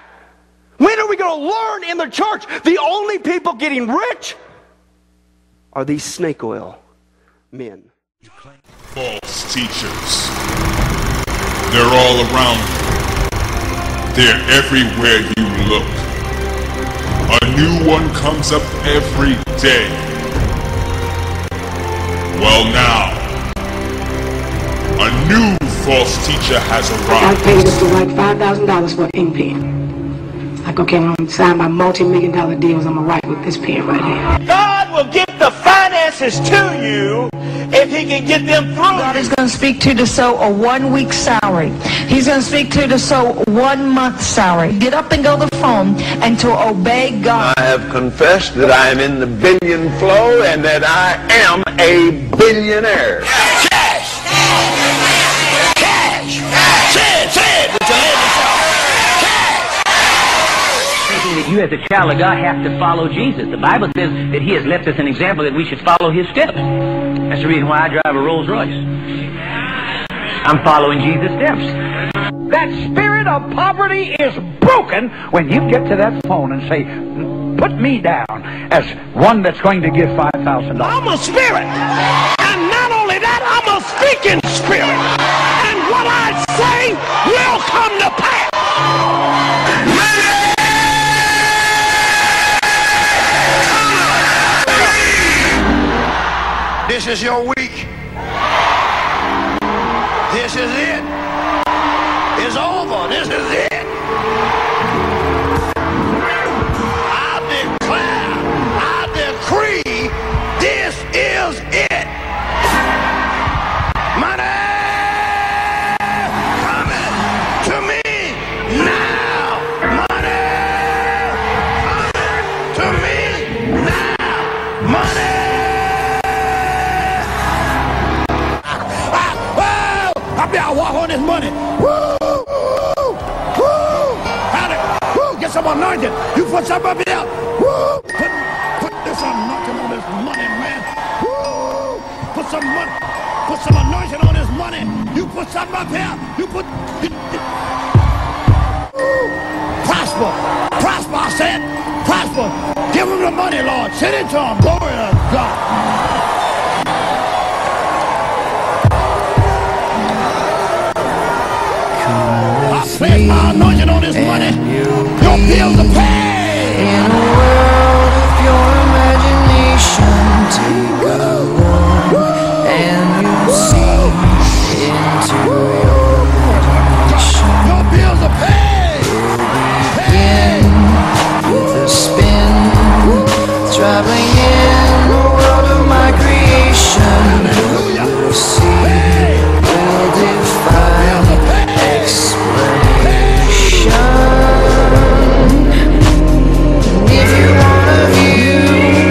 When are we going to learn in the church the only people getting rich are these snake oil men? False teachers. They're all around you. They're everywhere you look. A new one comes up every day. Well now, a new false teacher has arrived. I paid us to write five thousand dollars for an ink pen. Like, okay, when I'm signed my multi-million dollar deals, I'm going to write with this pen right here. God will give the finances promises to you if he can get them through. God is going to speak to you to sow a one-week salary. He's going to speak to you to sow one-month salary. Get up and go to the phone and to obey God. I have confessed that I am in the billion flow and that I am a billionaire. Cash! Cash! Cash! Cash! Say it! Say it! With your hands up. That you as a child of God have to follow Jesus. The Bible says that he has left us an example that we should follow his steps. That's the reason why I drive a Rolls Royce. I'm following Jesus' steps. That spirit of poverty is broken when you get to that phone and say, put me down as one that's going to give five thousand dollars. I'm a spirit. And not only that, I'm a speaking spirit. And what I say will come to pass. This is your week. This is it. It's over. This is it. I declare, I decree, this is it. Money coming to me now. Money coming to me now. Money. I walk on this money. Woo! Woo! Woo! Howdy! Woo! Get some anointing. You put some up in there. Woo! Put, put this anointing on this money, man. Woo! Put some money. Put some anointing on this money. You put some up here. You put. You, you. Woo! Prosper. Prosper, I said. Prosper. Give him the money, Lord. Send it to him. Glory to God. Place my anointing on this money. Your bills are paid. In a world of your imagination, take a walk and you see into your imagination. Your bills are paid. Begin with a spin, traveling in the world of my creation. You see will defy explanation. If you wanna view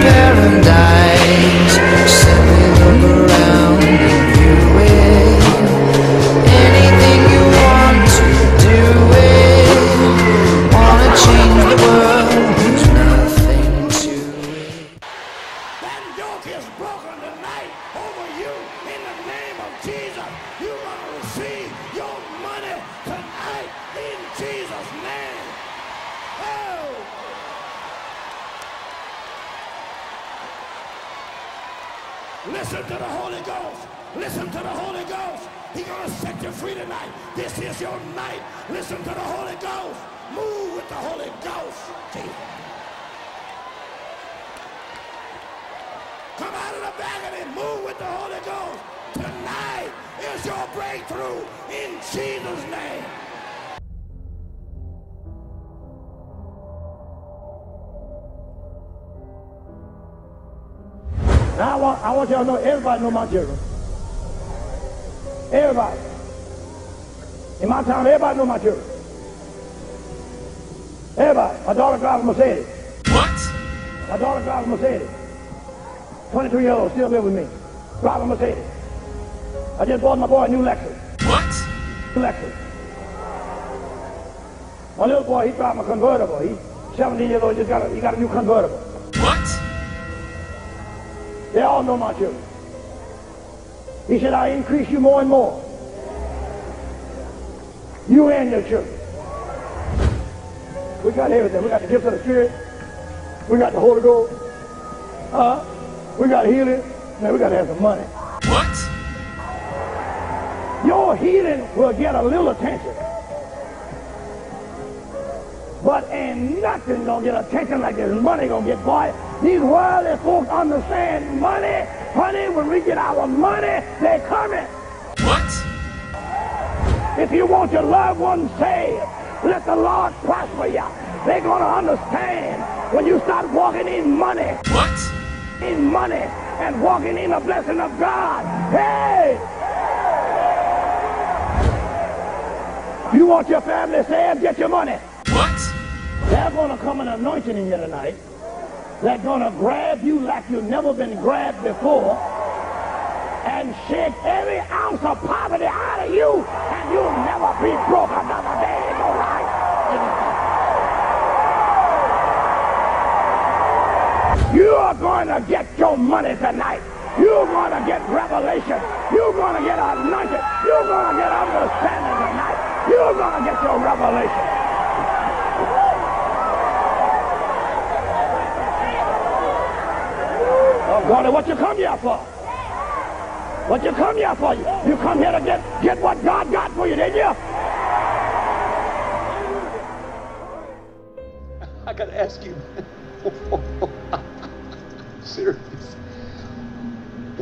paradise, simply look around and view it. Anything you want to do it. Wanna change the world, there's nothing to it. That yoke is broken tonight over you in the name of Jesus. You wanna receive your money tonight in Jesus' name. Oh. Listen to the Holy Ghost. Listen to the Holy Ghost. He's going to set you free tonight. This is your night. Listen to the Holy Ghost. Move with the Holy Ghost. Come out of the bag of it. Move with the Holy Ghost. Tonight is your breakthrough in Jesus' name. Now I want, I want y'all to know, everybody know my children. Everybody. In my town, everybody know my children. Everybody. My daughter drives a Mercedes. What? My daughter drives a Mercedes. twenty-three year old, still live with me. Drive a Mercedes. I just bought my boy a new Lexus. What? New Lexus. My little boy, he drives a convertible. He's seventeen years old, just got a, he got a new convertible. What? They all know my children. He said, I increase you more and more. You and your children. We got everything. We got the gifts of the Spirit. We got the Holy Ghost. Uh, we got healing. Now we got to have some money. What? Your healing will get a little attention. But ain't nothing gonna get attention like this money gonna get, boy. These worldly folks understand money. Honey, when we get our money, they're coming. What? If you want your loved ones saved, let the Lord prosper you. They're gonna understand when you start walking in money. What? in money and walking in the blessing of God. Hey! You want your family saved? Get your money. What? There's gonna come an anointing in you tonight that's gonna grab you like you've never been grabbed before and shake every ounce of poverty out of you, and you'll never be broke another day in your life. You are going to get your money tonight. You're going to get revelation. You're going to get anointed. You're going to get understanding tonight. You're going to get your revelation. Oh, God, what you come here for? What you come here for? You come here to get, get what God got for you, didn't you? I got to ask you. Serious.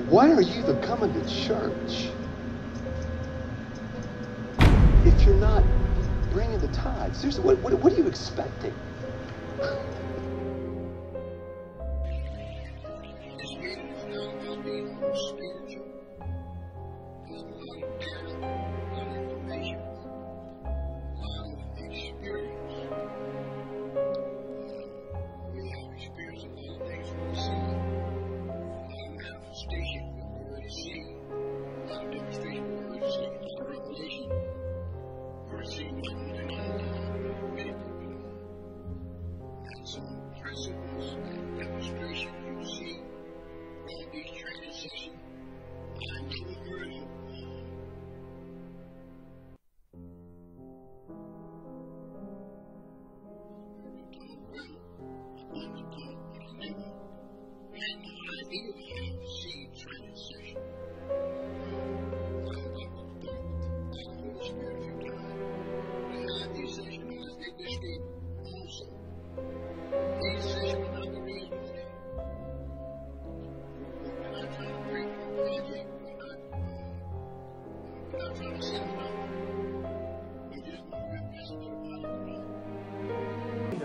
Why are you even coming to church if you're not bringing the tithes? Seriously, what, what, what are you expecting?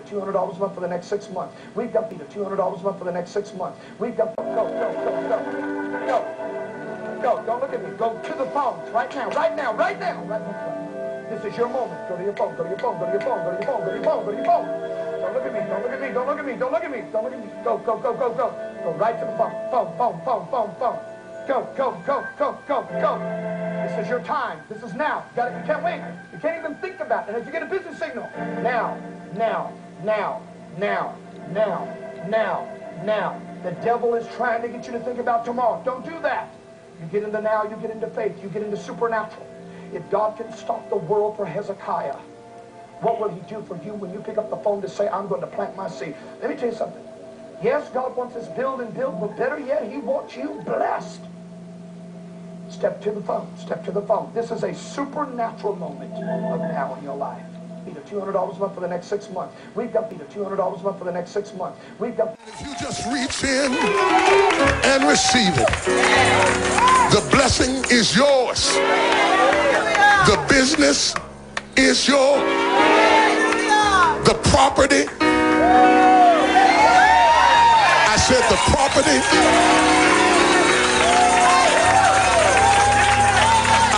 two hundred dollars a month for the next six months. We've got Peter, two hundred dollars a month for the next six months. We've got, go, go, go, go, go, go, don't look at me, go to the phones right now, right now, right now, right now. This is your moment. Go to your phone, go to your phone, go to your phone, go to your phone, go to your phone, go to your phone. Don't look at me, don't look at me, don't look at me, don't look at me, don't look at me. Go, go, go, go, go, go right to the phone, phone, phone, phone, phone, phone. Go, go, go, go, go, go. This is your time. This is now. You, gotta, you can't wait. You can't even think about it. If you get a busy signal, now, now, now, now, now, now, now. The devil is trying to get you to think about tomorrow. Don't do that. You get into now, you get into faith, you get into supernatural. If God can stop the world for Hezekiah, what will he do for you when you pick up the phone to say, I'm going to plant my seed? Let me tell you something. Yes, God wants us build and build, but better yet, he wants you blessed. Step to the phone, step to the phone. This is a supernatural moment of now in your life. Peter, two hundred dollars a month for the next six months. We've got Peter, two hundred dollars a month for the next six months. We've got. If you just reach in and receive it, the blessing is yours. The business is yours. The property. I said the property.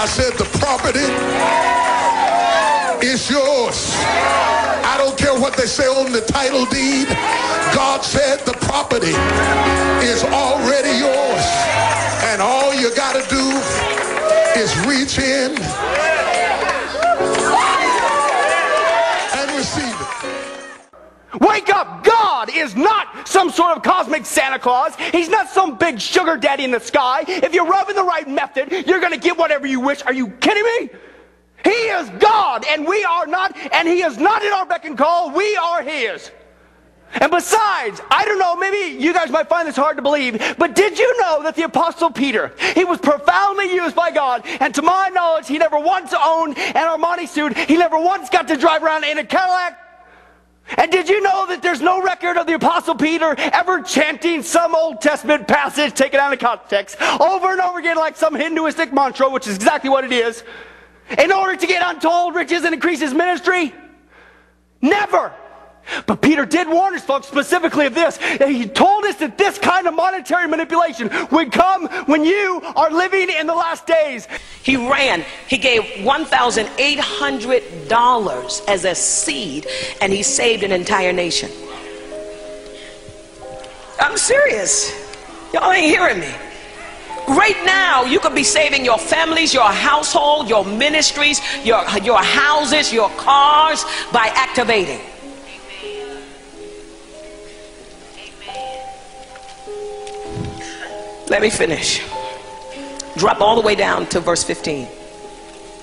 I said the property is yours. I don't care what they say on the title deed. God said the property is already yours. And all you got to do is reach in and receive it. Wake up! God is not some sort of cosmic Santa Claus. He's not some big sugar daddy in the sky. If you're rubbing the right method, you're going to get whatever you wish. Are you kidding me? He is God, and we are not, and he is not at our beck and call. We are his. And besides, I don't know, maybe you guys might find this hard to believe, but did you know that the Apostle Peter, he was profoundly used by God, and to my knowledge, he never once owned an Armani suit. He never once got to drive around in a Cadillac. And did you know that there's no record of the Apostle Peter ever chanting some Old Testament passage taken out of context over and over again like some Hinduistic mantra, which is exactly what it is, in order to get untold riches and increase his ministry? Never! But Peter did warn us, folks, specifically of this. He told us that this kind of monetary manipulation would come when you are living in the last days. He ran. He gave one thousand eight hundred dollars as a seed, and he saved an entire nation. I'm serious. Y'all ain't hearing me. Right now, you could be saving your families, your household, your ministries, your, your houses, your cars by activating. Let me finish. Drop all the way down to verse fifteen.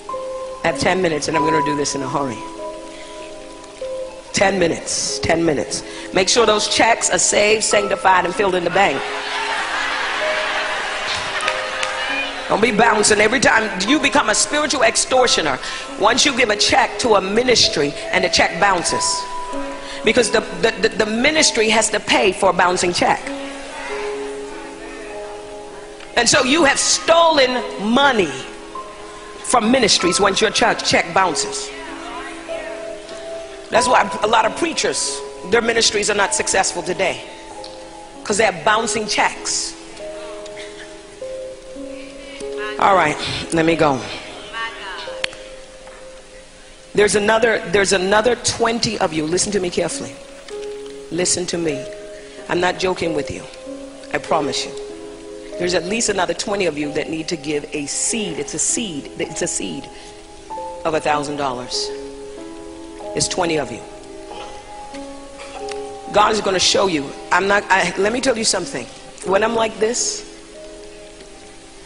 I have ten minutes, and I'm going to do this in a hurry. ten minutes. ten minutes. Make sure those checks are saved, sanctified, and filled in the bank. Don't be bouncing every time. You become a spiritual extortioner once you give a check to a ministry and the check bounces. Because the, the, the, the ministry has to pay for a bouncing check. And so you have stolen money from ministries once your check bounces. That's why a lot of preachers, their ministries are not successful today, because they have bouncing checks. All right, let me go. There's another, there's another twenty of you. Listen to me carefully. Listen to me. I'm not joking with you. I promise you. There's at least another twenty of you that need to give a seed. It's a seed. It's a seed of a thousand dollars. It's twenty of you. God is going to show you. I'm not. I, let me tell you something. When I'm like this,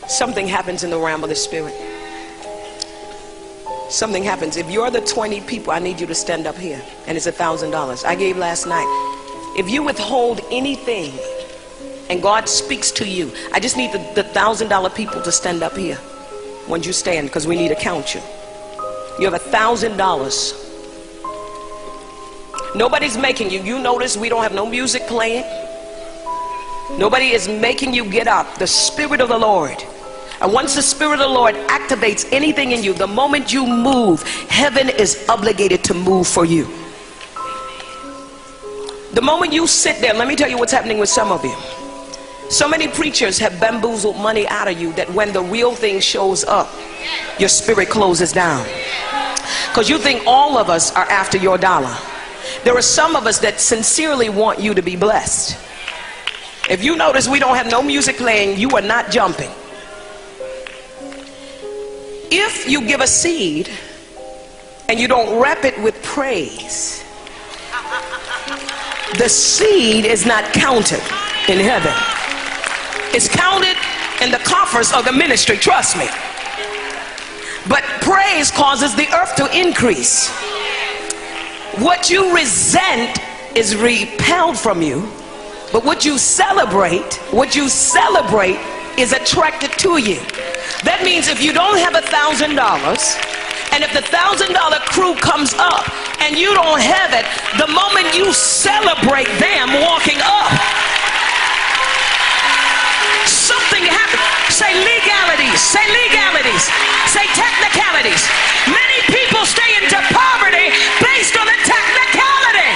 something happens in the realm of the spirit. Something happens. If you're the twenty people, I need you to stand up here. And it's a thousand dollars. I gave last night. If you withhold anything, and God speaks to you, I just need the thousand dollar people to stand up here. When you stand, because we need to count you. You have a thousand dollars. Nobody's making you. You notice we don't have no music playing. Nobody is making you get up. The Spirit of the Lord. And once the Spirit of the Lord activates anything in you, the moment you move, heaven is obligated to move for you. The moment you sit there, let me tell you what's happening with some of you. So many preachers have bamboozled money out of you that when the real thing shows up, your spirit closes down. Because you think all of us are after your dollar. There are some of us that sincerely want you to be blessed. If you notice we don't have no music playing, you are not jumping. If you give a seed and you don't wrap it with praise, the seed is not counted in heaven. It's counted in the coffers of the ministry, trust me. But praise causes the earth to increase. What you resent is repelled from you, but what you celebrate, what you celebrate is attracted to you. That means if you don't have a thousand dollars, and if the thousand dollar crew comes up and you don't have it, the moment you celebrate them walking up, something happens. Say legalities, say legalities, say technicalities. Many people stay into poverty based on the technicality.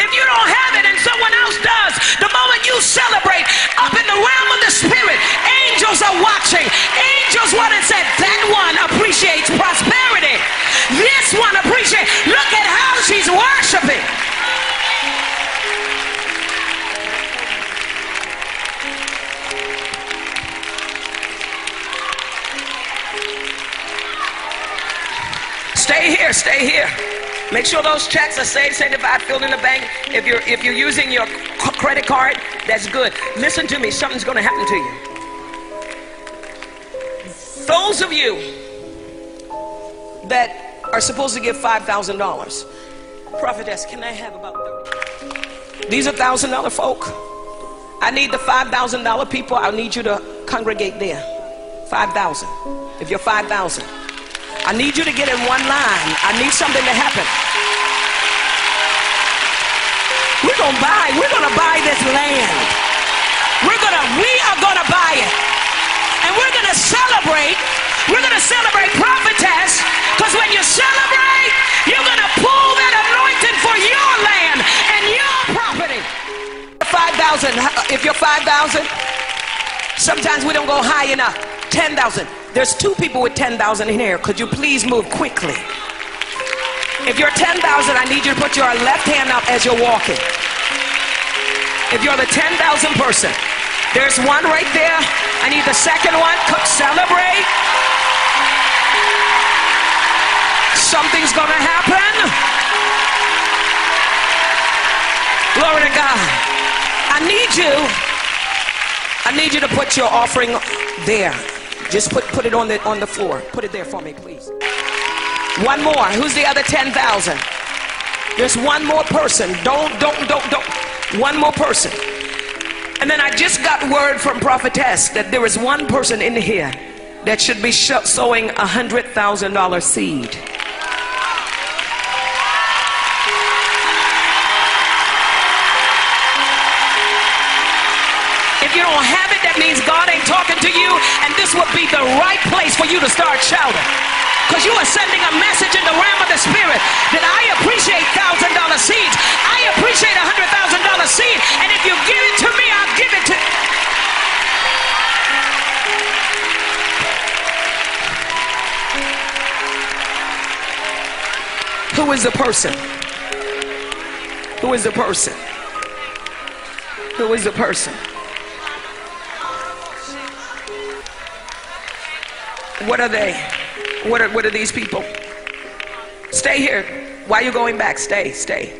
If you don't have it and someone else does, the moment you celebrate, up in the realm of the spirit, angels are watching. Angels want and said, that one appreciates prosperity. This one appreciates. Look at how she's worshiping. Stay here, stay here. Make sure those checks are saved, sanctified, filled in the bank. If you're, if you're using your credit card, that's good. Listen to me, something's going to happen to you. Those of you that are supposed to give five thousand dollars. Prophetess, can I have about thirty? These are one thousand dollar folk. I need the five thousand dollar people. I need you to congregate there. five thousand. If you're five thousand. I need you to get in one line. I need something to happen. We're going to buy. We're going to buy this land. We're going to, we are going to buy it. And we're going to celebrate. We're going to celebrate prophetess. Because when you celebrate, thousand, if you're five thousand, sometimes we don't go high enough. Ten thousand. There's two people with ten thousand in here. Could you please move quickly? If you're ten thousand, I need you to put your left hand up as you're walking. If you're the ten thousand person, there's one right there. I need the second one. Could celebrate. Something's gonna happen. Glory to God. I need you. I need you to put your offering there. Just put put it on the on the floor. Put it there for me, please. One more. Who's the other ten thousand? There's one more person. Don't don't don't don't. One more person. And then I just got word from prophetess that there is one person in here that should be sowing a hundred thousand dollar seed. Means God ain't talking to you, and this would be the right place for you to start shouting, because you are sending a message in the realm of the spirit that I appreciate thousand dollar seeds, I appreciate a hundred thousand dollar seed, and if you give it to me, I'll give it to you. Who is the person? Who is the person? Who is the person? What are they? What are, what are these people? Stay here. Why are you going back? Stay, stay,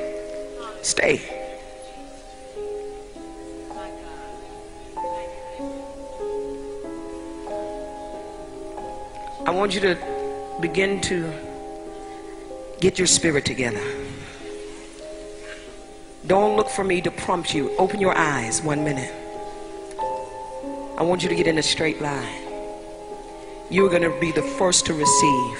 stay. I want you to begin to get your spirit together. Don't look for me to prompt you. Open your eyes one minute. I want you to get in a straight line. You're going to be the first to receive.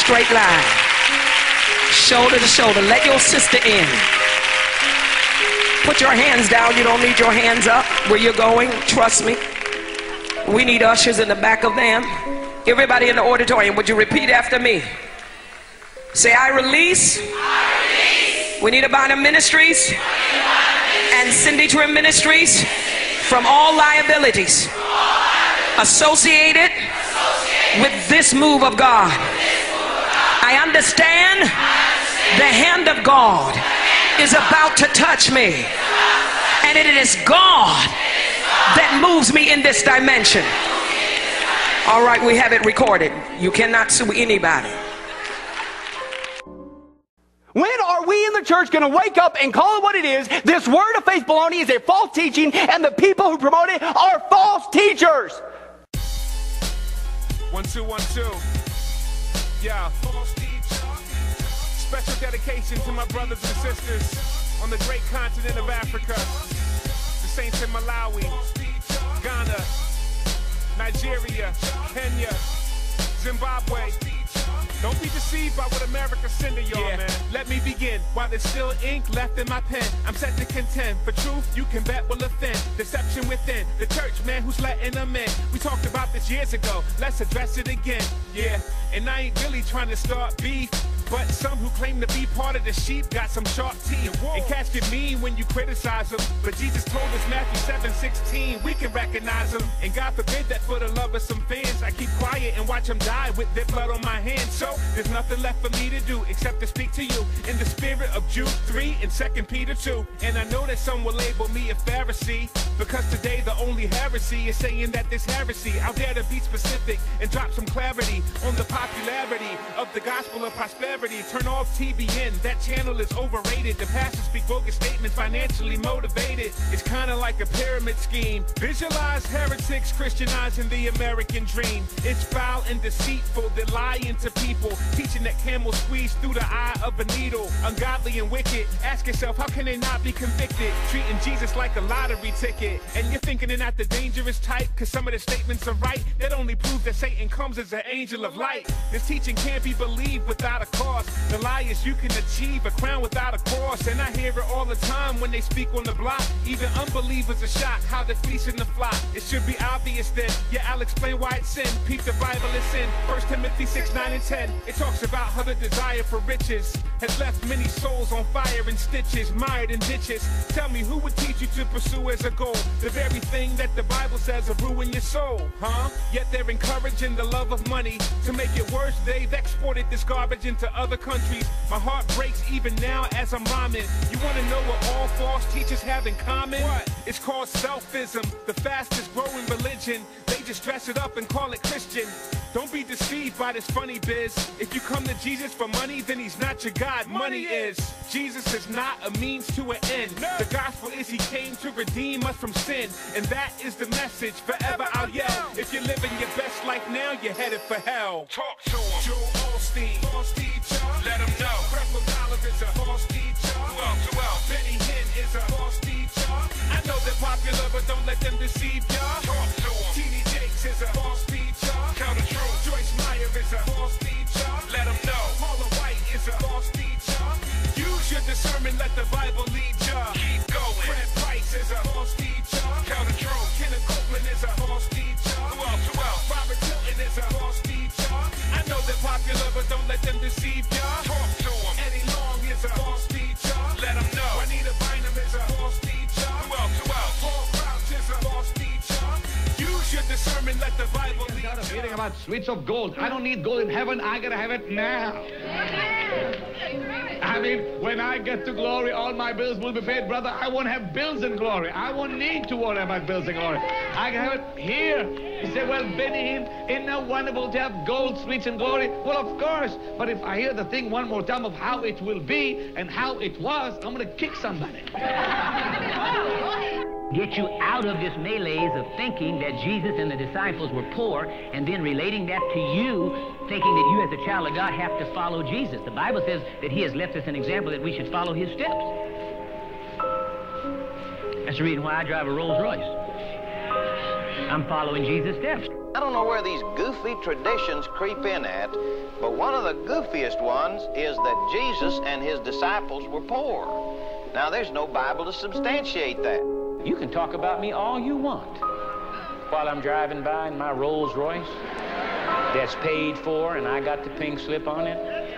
Straight line. Shoulder to shoulder. Let your sister in. Put your hands down. You don't need your hands up where you're going. Trust me. We need ushers in the back of them. Everybody in the auditorium, would you repeat after me? Say, I release. I release. We need a Bynum Ministries. And Cindy Trim Ministries from all liabilities associated with this move of God. I understand the hand of God is about to touch me, and it is God that moves me in this dimension. All right, we have it recorded. You cannot sue anybody. When are we in the church going to wake up and call it what it is? This word of faith baloney is a false teaching, and the people who promote it are false teachers. One, two, one, two. Yeah. False teacher. Special dedication to my brothers and sisters on the great continent of Africa. The saints in Malawi, Ghana, Nigeria, Kenya, Zimbabwe. Don't be deceived by what America's sending y'all, yeah. Man. Let me begin. While there's still ink left in my pen, I'm set to contend. For truth, you can bet will offend. Deception within. The church, man, who's letting them in. We talked about this years ago. Let's address it again. Yeah. And I ain't really trying to start beef, but some who claim to be part of the sheep got some sharp teeth. And cats get mean when you criticize them. But Jesus told us, Matthew seven sixteen, we can recognize them. And God forbid that for the love of some fans, I keep quiet and watch them die with their blood on my hands. So there's nothing left for me to do except to speak to you in the spirit of Jude three and Second Peter two. And I know that some will label me a Pharisee, because today the only heresy is saying that this heresy. I'll dare to be specific and drop some clarity on the popularity of the gospel of prosperity. Turn off T B N, that channel is overrated. The pastors speak bogus statements, financially motivated. It's kind of like a pyramid scheme. Visualize heretics Christianizing the American dream. It's foul and deceitful, they're lying to people, teaching that camels squeeze through the eye of a needle. Ungodly and wicked. Ask yourself, how can they not be convicted? Treating Jesus like a lottery ticket. And you're thinking they're not the dangerous type, because some of the statements are right. That only proves that Satan comes as an angel of light. This teaching can't be believed without a cause. lost. The liars you can achieve a crown without a cross. And I hear it all the time when they speak on the block. Even unbelievers are shocked how they're fleecing the flock. It should be obvious then. Yeah, I'll explain why it's sin. Peep the Bible is in First Timothy six, nine, and ten. It talks about how the desire for riches has left many souls on fire and stitches, mired in ditches. Tell me, who would teach you to pursue as a goal the very thing that the Bible says will ruin your soul, huh? Yet they're encouraging the love of money. To make it worse, they've exported this garbage into other countries. My heart breaks even now as I'm rhyming. You want to know what all false teachers have in common? What? It's called selfism, the fastest growing religion. They just dress it up and call it Christian. Don't be deceived by this funny biz. If you come to Jesus for money, then he's not your God. Money, money is. is. Jesus is not a means to an end. No. The gospel is he came to redeem us from sin. And that is the message. Forever I'll yell. If you're living your best life now, you're headed for hell. Talk to him. Joel Osteen. False teacher. Let him know. Creflo Dollar is a false teacher. Well, well. Benny Hinn is a false teacher. I know they're popular, but don't let them deceive y'all. Talk to him. T D Jakes is a false teacher. Tell the truth. Joyce Meyer is a false teacher. Let him know. Paula White is a false teacher. Use your discernment, let the Bible lead ya. Keep going. Fred Price is a false teacher. Tell the truth. Kenneth Copeland is a false teacher. Who else? Who else? Robert Tilton is a false teacher. I know they're popular, but don't let them deceive ya. Talk to him. Eddie Long is a false teacher. Let him know. Juanita Bynum is a false teacher. Who else? Who else? Paul Crouch is a false teacher. Use your discernment, let the Bible lead ya. I'm not reading about sweets of gold. I don't need gold in heaven. I gotta have it now. I mean, when I get to glory, all my bills will be paid, brother. I won't have bills in glory. I won't need to worry about bills in glory. I can have it here. You say, well, Benny Hinn, isn't that wonderful to have gold, sweets, and glory? Well, of course. But if I hear the thing one more time of how it will be and how it was, I'm going to kick somebody. Get you out of this malaise of thinking that Jesus and the disciples were poor and then relating that to you, thinking that you as a child of God have to follow Jesus. The Bible says that he has left us an example that we should follow his steps. That's the reason why I drive a Rolls Royce. I'm following Jesus' steps. I don't know where these goofy traditions creep in at, but one of the goofiest ones is that Jesus and his disciples were poor. Now, there's no Bible to substantiate that. You can talk about me all you want while I'm driving by in my Rolls Royce that's paid for and I got the pink slip on it.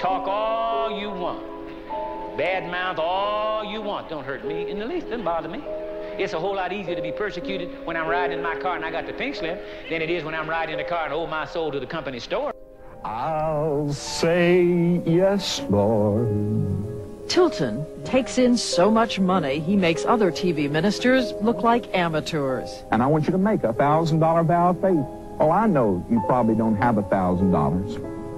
Talk all you want. Bad mouth all you want. Don't hurt me in the least. Doesn't bother me. It's a whole lot easier to be persecuted when I'm riding in my car and I got the pink slip than it is when I'm riding in the car and owe my soul to the company store. I'll say yes, Lord. Tilton takes in so much money, he makes other T V ministers look like amateurs. And I want you to make a one thousand dollar vow of faith. Oh, I know you probably don't have one thousand dollars,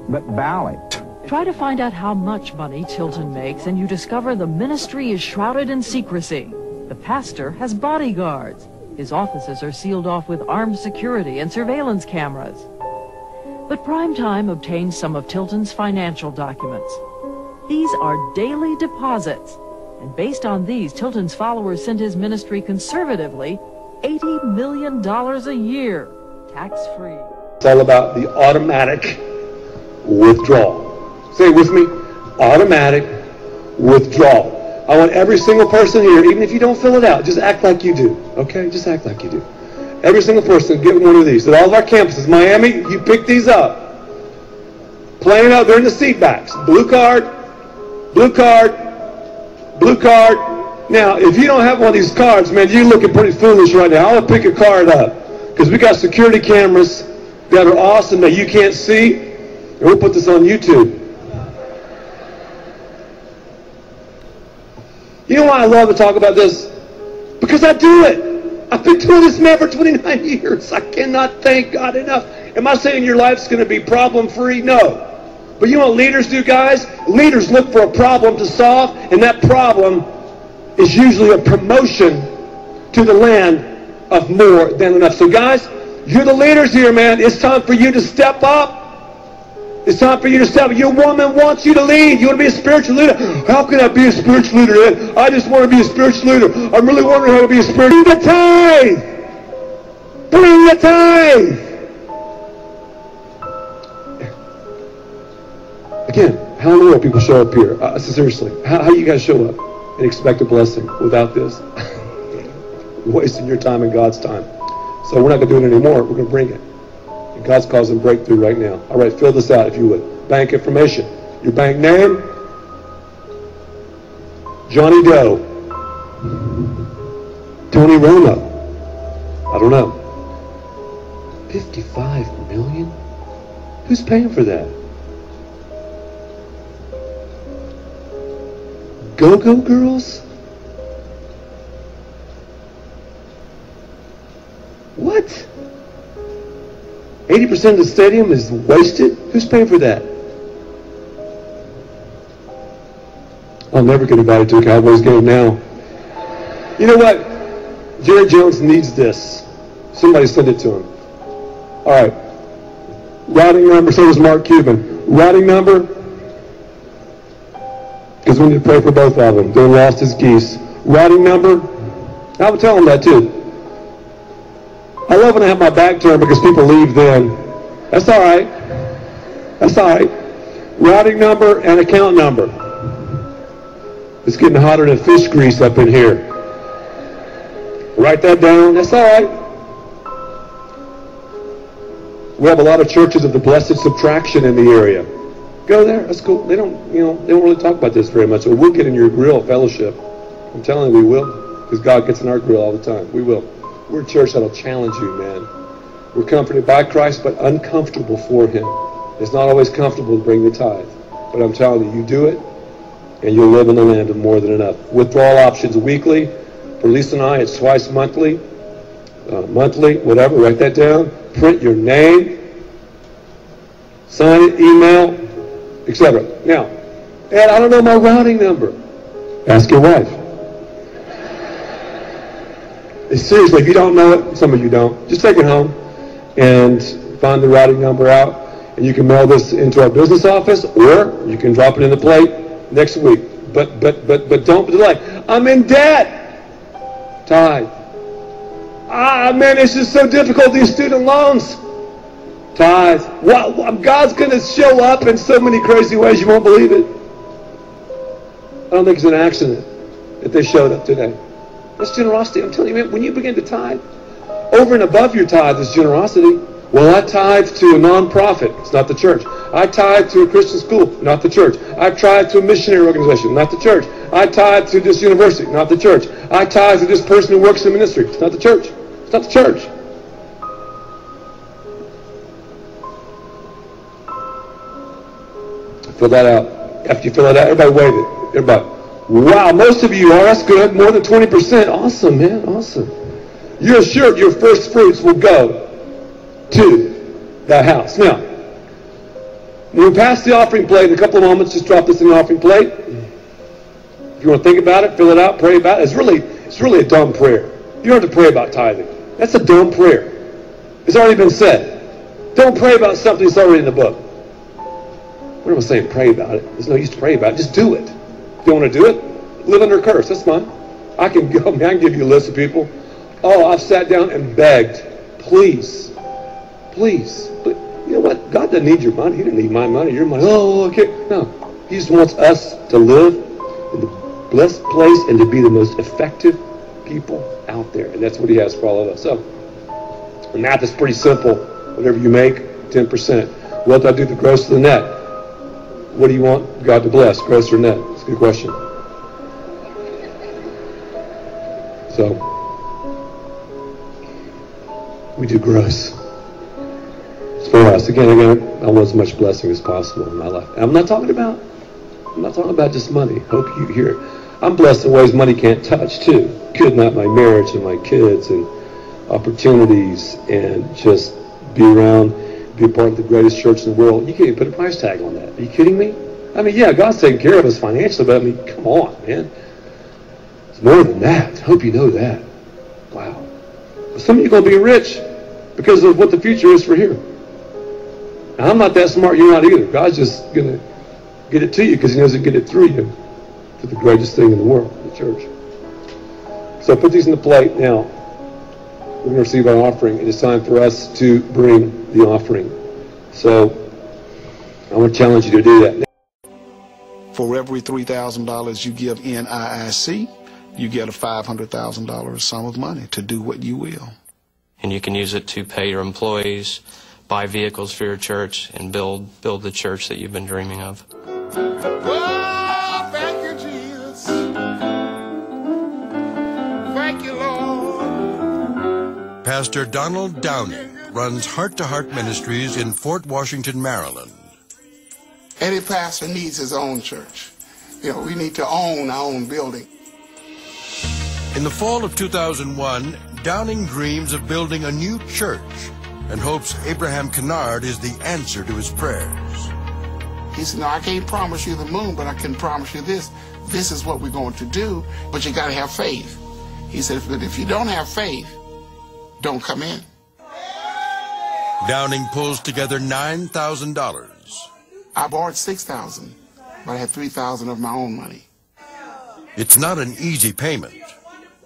but vow it. Try to find out how much money Tilton makes, and you discover the ministry is shrouded in secrecy. The pastor has bodyguards. His offices are sealed off with armed security and surveillance cameras. But Primetime obtains some of Tilton's financial documents. These are daily deposits, and based on these, Tilton's followers sent his ministry conservatively eighty million dollars a year, tax-free. It's all about the automatic withdrawal. Say it with me, automatic withdrawal. I want every single person here, even if you don't fill it out, just act like you do, okay? Just act like you do. Every single person, get one of these. At all of our campuses, Miami, you pick these up. Playing out there in the seat backs. Blue card. Blue card, blue card. Now, if you don't have one of these cards, man, you're looking pretty foolish right now. I want to pick a card up because we got security cameras that are awesome that you can't see. And we'll put this on YouTube. You know why I love to talk about this? Because I do it. I've been doing this, man, for twenty-nine years. I cannot thank God enough. Am I saying your life's going to be problem-free? No. But you know what leaders do, guys? Leaders look for a problem to solve, and that problem is usually a promotion to the land of more than enough. So, guys, you're the leaders here, man. It's time for you to step up. It's time for you to step up. Your woman wants you to lead. You want to be a spiritual leader. How can I be a spiritual leader, Ed? I just want to be a spiritual leader. I'm really wondering how to be a spiritual leader. Bring the tithe. Bring the tithe. Again, how in the world people show up here? Uh, seriously, how, how do you guys show up and expect a blessing without this? You're wasting your time and God's time. So we're not going to do it anymore. We're going to bring it. And God's causing breakthrough right now. All right, fill this out if you would. Bank information. Your bank name? Johnny Doe. Toney Romo. I don't know. fifty-five million dollars? Who's paying for that? Go-Go Girls? What? eighty percent of the stadium is wasted? Who's paying for that? I'll never get invited to a Cowboys game now. You know what? Jerry Jones needs this. Somebody send it to him. All right. Routing number, so does Mark Cuban. Routing number, because we need to pray for both of them. They lost his geese. Routing number, I would tell them that too. I love when I have my back turned because people leave then. That's all right. That's all right. Routing number and account number. It's getting hotter than fish grease up in here. Write that down. That's all right. We have a lot of churches of the blessed subtraction in the area. Go there. That's cool. They don't, you know, they don't really talk about this very much. But we'll get in your grill fellowship. I'm telling you, we will, because God gets in our grill all the time. We will. We're a church that'll challenge you, man. We're comforted by Christ, but uncomfortable for Him. It's not always comfortable to bring the tithe, but I'm telling you, you do it, and you'll live in the land of more than enough. Withdrawal options weekly. For Lisa and I, it's twice monthly, uh, monthly, whatever. Write that down. Print your name, sign it, email, et cetera. Now, Ed, I don't know my routing number. Ask your wife. Seriously, if you don't know it, some of you don't, just take it home and find the routing number out. And you can mail this into our business office, or you can drop it in the plate next week. But, but, but, but don't delay. I'm in debt. Tithe. Ah, man, it's just so difficult, these student loans. Tithe. What, what, God's going to show up in so many crazy ways, you won't believe it. I don't think it's an accident that they showed up today. That's generosity. I'm telling you, man, when you begin to tithe, over and above your tithe is generosity. Well, I tithe to a nonprofit. It's not the church. I tithe to a Christian school. Not the church. I tithe to a missionary organization. Not the church. I tithe to this university. Not the church. I tithe to this person who works in ministry. It's not the church. It's not the church. Fill that out. After you fill it out, everybody wave it. Everybody. Wow, most of you are. That's good. More than twenty percent. Awesome, man. Awesome. You're assured your first fruits will go to that house. Now, when we pass the offering plate, in a couple of moments, just drop this in the offering plate. If you want to think about it, fill it out, pray about it. It's really, it's really a dumb prayer. You don't have to pray about tithing. That's a dumb prayer. It's already been said. Don't pray about something that's already in the book. What am I saying? Pray about it. There's no use to pray about it. Just do it. If you don't want to do it, live under a curse. That's fine. I can go. I mean, I can give you a list of people. Oh, I've sat down and begged. Please. Please. Please. You know what? God doesn't need your money. He didn't need my money. Your money. Oh, okay. No. He just wants us to live in the blessed place and to be the most effective people out there. And that's what He has for all of us. So, the math is pretty simple. Whatever you make, ten percent. What do I do? The gross or the net? What do you want God to bless? Gross or net? It's a good question. So, we do gross. For us. Again, again, I want as much blessing as possible in my life. And I'm not talking about, I'm not talking about just money. Hope you hear it. I'm blessed in ways money can't touch, too. Could not my marriage and my kids and opportunities and just be around, be a part of the greatest church in the world. You can't even put a price tag on that. Are you kidding me? I mean, yeah, God's taking care of us financially, but I mean, come on, man. It's more than that. Hope you know that. Wow. But some of you are going to be rich because of what the future is for here. Now, I'm not that smart, you're not either. God's just going to get it to you because He knows He'll get it through you to the greatest thing in the world, the church. So put these in the plate now. We're going to receive our offering. It is time for us to bring the offering. So I want to challenge you to do that. For every three thousand dollars you give N double I C, you get a five hundred thousand dollars sum of money to do what you will. And you can use it to pay your employees, buy vehicles for your church, and build, build the church that you've been dreaming of. Pastor Donald Downey runs Heart to Heart Ministries in Fort Washington, Maryland. Any pastor needs his own church. You know, we need to own our own building. In the fall of two thousand one, Downing dreams of building a new church and hopes Abraham Kennard is the answer to his prayers. He said, no, I can't promise you the moon, but I can promise you this. This is what we're going to do, but you got to have faith. He said, but if you don't have faith, don't come in. Downing pulls together nine thousand dollars. I borrowed six thousand dollars, but I had three thousand dollars of my own money. It's not an easy payment,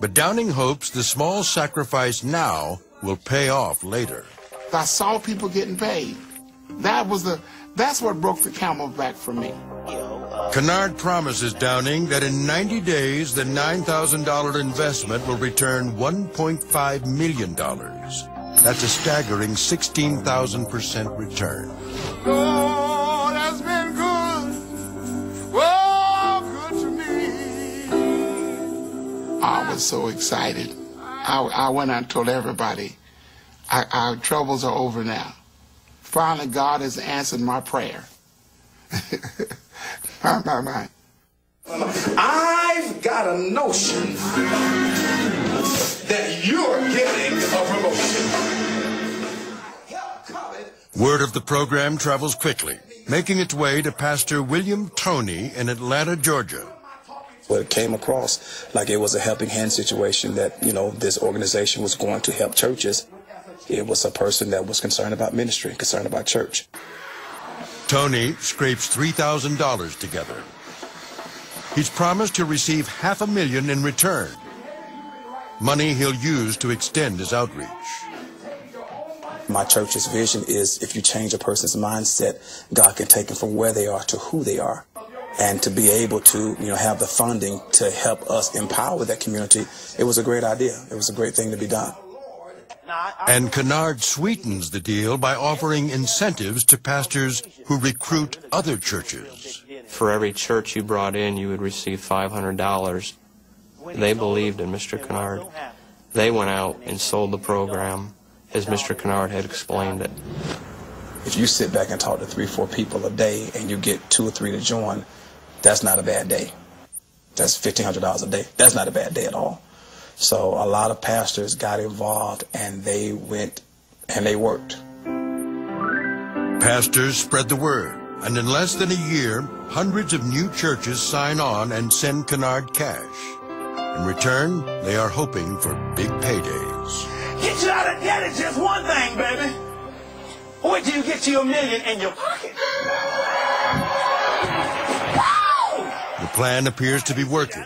but Downing hopes the small sacrifice now will pay off later. I saw people getting paid. That was the, that's what broke the camel back for me. Kennard promises Downing that in ninety days, the nine thousand dollar investment will return one point five million dollars. That's a staggering sixteen thousand percent return. Oh, that's been good. Oh, good to me. I was so excited. I, I went out and told everybody, I, our troubles are over now. Finally, God has answered my prayer. My, my, my. I've got a notion that you're getting a promotion. Word of the program travels quickly, making its way to Pastor William Toney in Atlanta, Georgia. Well, it came across like it was a helping hand situation that, you know, this organization was going to help churches. It was a person that was concerned about ministry, concerned about church. Toney scrapes three thousand dollars together. He's promised to receive half a million in return, money he'll use to extend his outreach. My church's vision is if you change a person's mindset, God can take them from where they are to who they are. And to be able to, you know, have the funding to help us empower that community, it was a great idea. It was a great thing to be done. And Kennard sweetens the deal by offering incentives to pastors who recruit other churches. For every church you brought in, you would receive five hundred dollars. They believed in Mister Kennard. They went out and sold the program as Mister Kennard had explained it. If you sit back and talk to three, four people a day and you get two or three to join, that's not a bad day. That's fifteen hundred dollars a day. That's not a bad day at all. So a lot of pastors got involved, and they went and they worked. Pastors spread the word, and in less than a year, hundreds of new churches sign on and send Kennard cash. In return, they are hoping for big paydays. Get you out of debt is just one thing, baby. Wait till you get to your million in your pocket. The plan appears to be working.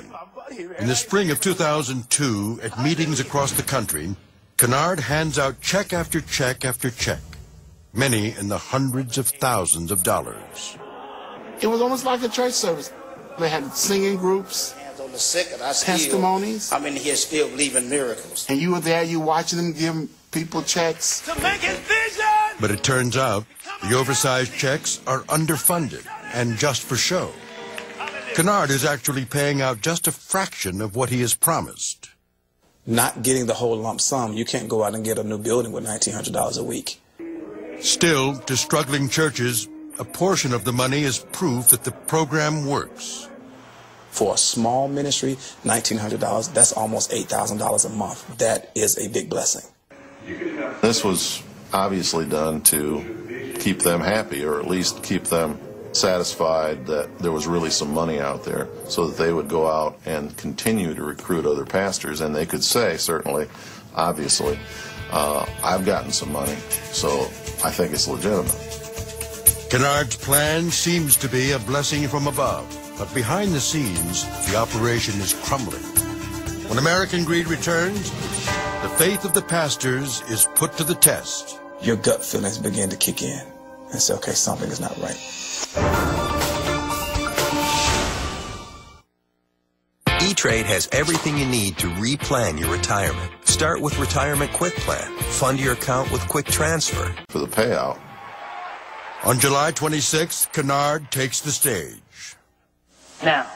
In the spring of two thousand two, at meetings across the country, Kennard hands out check after check after check, many in the hundreds of thousands of dollars. It was almost like a church service. They had singing groups, on the sick, and I still, testimonies. I'm in here still believing miracles. And you were there, you watching them give people checks. To make his vision! But it turns out the oversized checks are underfunded and just for show. Kennard is actually paying out just a fraction of what he has promised. Not getting the whole lump sum, you can't go out and get a new building with nineteen hundred dollars a week. Still, to struggling churches, a portion of the money is proof that the program works. For a small ministry, nineteen hundred dollars, that's almost eight thousand dollars a month. That is a big blessing. This was obviously done to keep them happy, or at least keep them satisfied that there was really some money out there, so that they would go out and continue to recruit other pastors, and they could say, certainly, obviously, uh, I've gotten some money, so I think it's legitimate. Kennard's plan seems to be a blessing from above, but behind the scenes, the operation is crumbling. When American greed returns, the faith of the pastors is put to the test. Your gut feelings begin to kick in and say, okay, something is not right. E-Trade has everything you need to replan your retirement. Start with Retirement Quick Plan. Fund your account with Quick Transfer. For the payout. On July twenty-sixth, Kennard takes the stage. Now,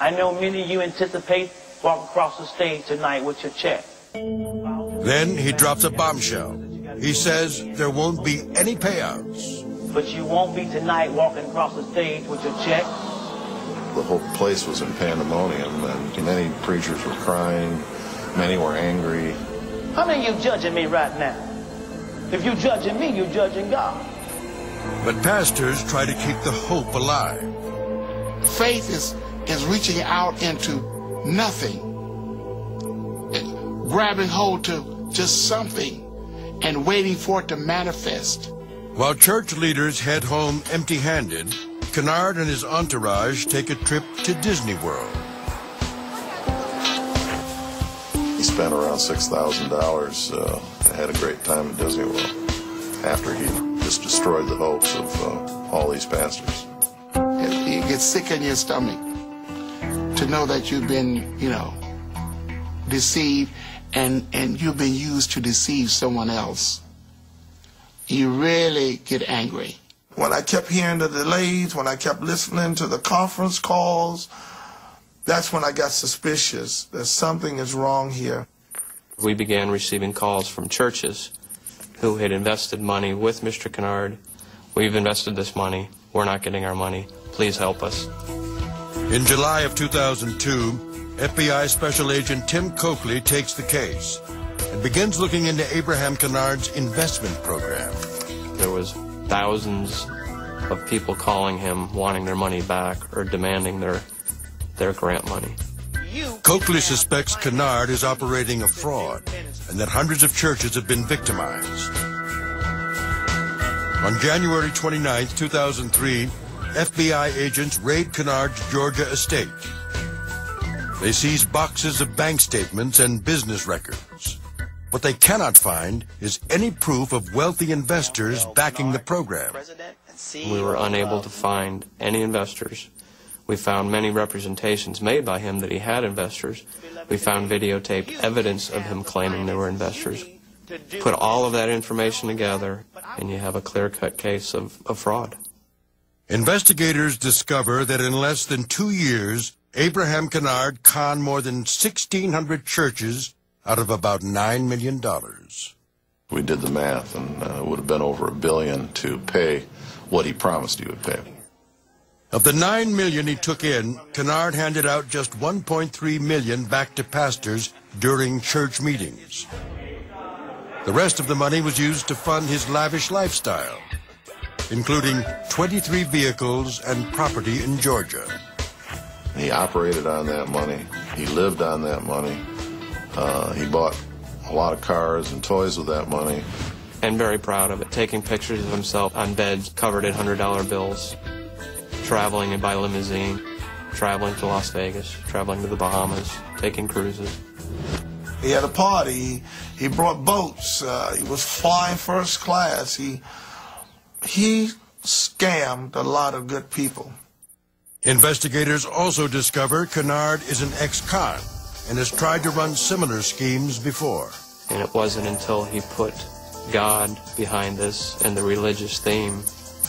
I know many of you anticipate walking across the stage tonight with your check. Then he drops a bombshell. He says there won't be any payouts. But you won't be tonight walking across the stage with your check. The whole place was in pandemonium, and many preachers were crying, many were angry. How many of you judging me right now? If you're judging me, you're judging God. But pastors try to keep the hope alive. Faith is, is reaching out into nothing, grabbing hold to just something and waiting for it to manifest. While church leaders head home empty-handed, Kennard and his entourage take a trip to Disney World. He spent around six thousand dollars uh, and had a great time at Disney World after he just destroyed the hopes of uh, all these pastors. If you get sick in your stomach to know that you've been, you know, deceived and, and you've been used to deceive someone else, you really get angry. When I kept hearing the delays, when I kept listening to the conference calls, that's when I got suspicious that something is wrong here. We began receiving calls from churches who had invested money with Mister Kennard. We've invested this money. We're not getting our money. Please help us. In July of two thousand two, F B I Special Agent Tim Coakley takes the case and begins looking into Abraham Kennard's investment program. There was thousands of people calling him, wanting their money back or demanding their, their grant money. Coakley suspects Kennard is operating a fraud and that hundreds of churches have been victimized. On January twenty-ninth, two thousand three, F B I agents raid Kennard's Georgia estate. They seize boxes of bank statements and business records. What they cannot find is any proof of wealthy investors backing the program. We were unable to find any investors. We found many representations made by him that he had investors. We found videotaped evidence of him claiming they were investors. Put all of that information together, and you have a clear-cut case of, of fraud. Investigators discover that in less than two years, Abraham Kennard conned more than sixteen hundred churches out of about nine million dollars. We did the math, and uh, it would have been over a billion to pay what he promised he would pay. Of the nine million dollars he took in, Kennard handed out just one point three million dollars back to pastors during church meetings. The rest of the money was used to fund his lavish lifestyle, including twenty-three vehicles and property in Georgia. He operated on that money. He lived on that money. Uh, he bought a lot of cars and toys with that money. And very proud of it, taking pictures of himself on beds covered in one hundred dollar bills, traveling by limousine, traveling to Las Vegas, traveling to the Bahamas, taking cruises. He had a party. He brought boats. Uh, he was flying first class. He, he scammed a lot of good people. Investigators also discover Kennard is an ex-con and has tried to run similar schemes before. And it wasn't until he put God behind this and the religious theme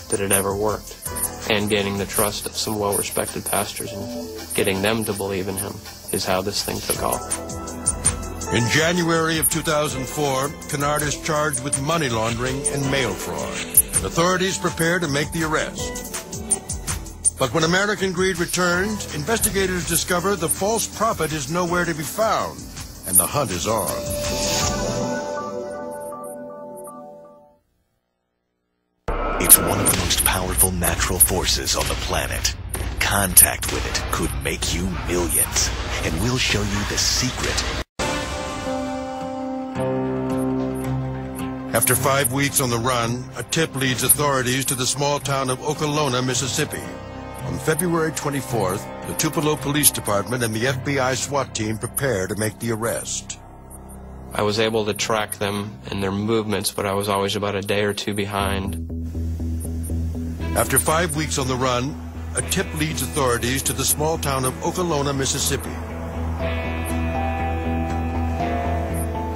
that it ever worked, and gaining the trust of some well-respected pastors and getting them to believe in him is how this thing took off. In January of two thousand four, Kennard is charged with money laundering and mail fraud. Authorities prepare to make the arrest. But when American greed returns, investigators discover the false prophet is nowhere to be found, and the hunt is on. It's one of the most powerful natural forces on the planet. Contact with it could make you millions, and we'll show you the secret. After five weeks on the run, a tip leads authorities to the small town of Okolona, Mississippi. On February twenty-fourth, the Tupelo Police Department and the F B I SWAT team prepare to make the arrest. I was able to track them and their movements, but I was always about a day or two behind. After five weeks on the run, a tip leads authorities to the small town of Okolona, Mississippi.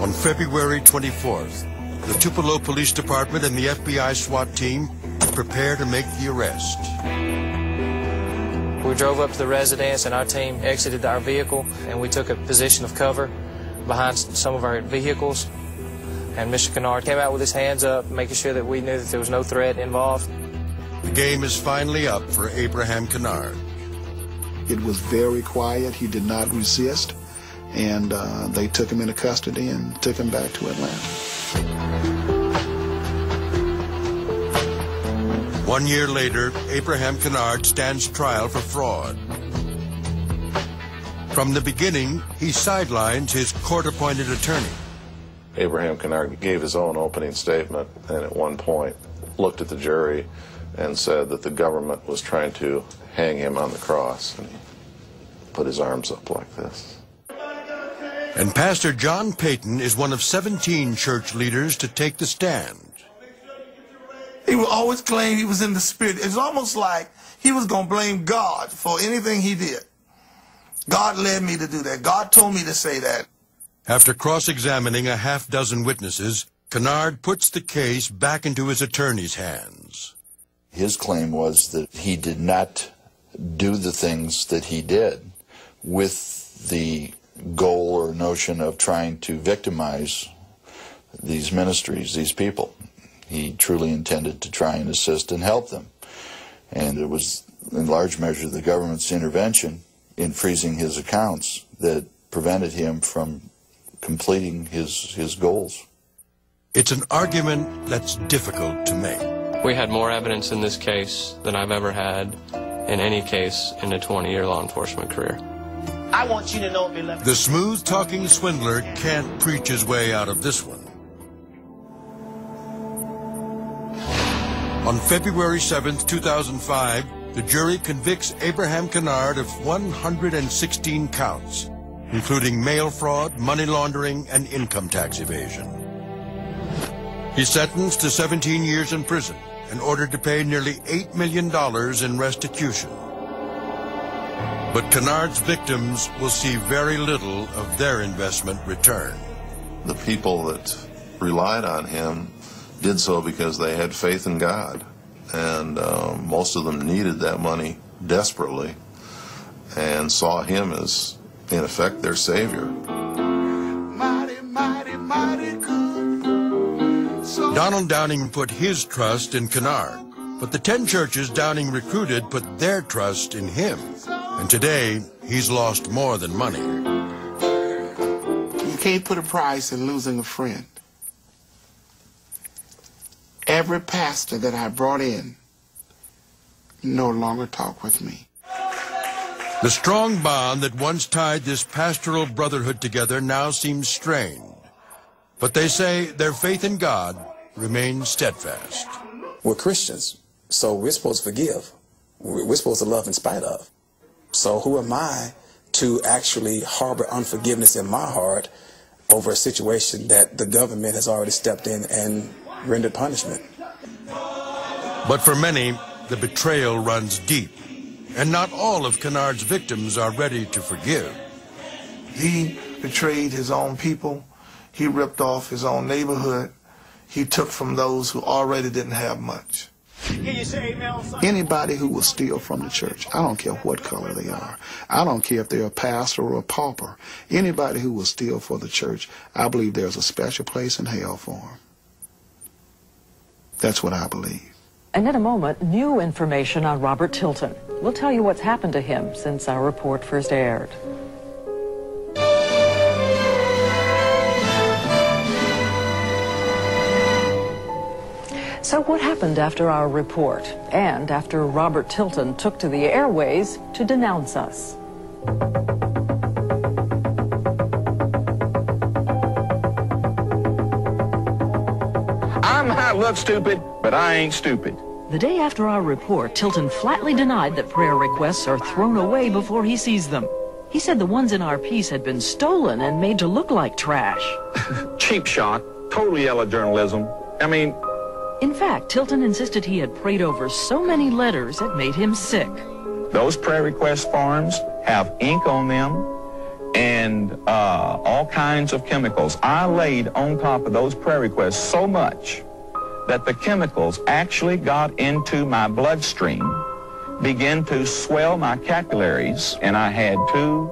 On February twenty-fourth, the Tupelo Police Department and the F B I SWAT team prepare to make the arrest. We drove up to the residence and our team exited our vehicle and we took a position of cover behind some of our vehicles. And Mister Kennard came out with his hands up, making sure that we knew that there was no threat involved. The game is finally up for Abraham Kennard. It was very quiet. He did not resist. And uh, they took him into custody and took him back to Atlanta. One year later, Abraham Kennard stands trial for fraud. From the beginning, he sidelines his court-appointed attorney. Abraham Kennard gave his own opening statement and at one point looked at the jury and said that the government was trying to hang him on the cross, and he put his arms up like this. And Pastor John Payton is one of seventeen church leaders to take the stand. He would always claim he was in the spirit. It's almost like he was going to blame God for anything he did. God led me to do that. God told me to say that. After cross-examining a half dozen witnesses, Kennard puts the case back into his attorney's hands. His claim was that he did not do the things that he did with the goal or notion of trying to victimize these ministries, these people. He truly intended to try and assist and help them. And it was in large measure the government's intervention in freezing his accounts that prevented him from completing his, his goals. It's an argument that's difficult to make. We had more evidence in this case than I've ever had in any case in a twenty-year law enforcement career. I want you to know, beloved. The smooth-talking swindler can't preach his way out of this one. On February seventh, two thousand five, the jury convicts Abraham Kennard of one hundred sixteen counts, including mail fraud, money laundering, and income tax evasion. He's sentenced to seventeen years in prison and ordered to pay nearly eight million dollars in restitution. But Kennard's victims will see very little of their investment return. The people that relied on him did so because they had faith in God, and uh, most of them needed that money desperately and saw him as, in effect, their savior. Mighty, mighty, mighty good. So Donald Downing put his trust in Kennard, but the ten churches Downing recruited put their trust in him. And today, he's lost more than money. You can't put a price in losing a friend. Every pastor that I brought in no longer talked with me. The strong bond that once tied this pastoral brotherhood together now seems strained. But they say their faith in God remains steadfast. We're Christians, so we're supposed to forgive. We're supposed to love in spite of. So who am I to actually harbor unforgiveness in my heart over a situation that the government has already stepped in and rendered punishment? But for many, the betrayal runs deep, and not all of Kennard's victims are ready to forgive. He betrayed his own people. He ripped off his own neighborhood. He took from those who already didn't have much. Anybody who will steal from the church, I don't care what color they are. I don't care if they're a pastor or a pauper. Anybody who will steal for the church, I believe there's a special place in hell for them. That's what I believe. And in a moment, new information on Robert Tilton. We'll tell you what's happened to him since our report first aired. So what happened after our report, and after Robert Tilton took to the airways to denounce us? I might look stupid, but I ain't stupid. The day after our report, Tilton flatly denied that prayer requests are thrown away before he sees them. He said the ones in our piece had been stolen and made to look like trash. Cheap shot, total yellow journalism. I mean... In fact, Tilton insisted he had prayed over so many letters it made him sick. Those prayer request forms have ink on them and uh, all kinds of chemicals. I laid on top of those prayer requests so much that the chemicals actually got into my bloodstream, began to swell my capillaries, and I had two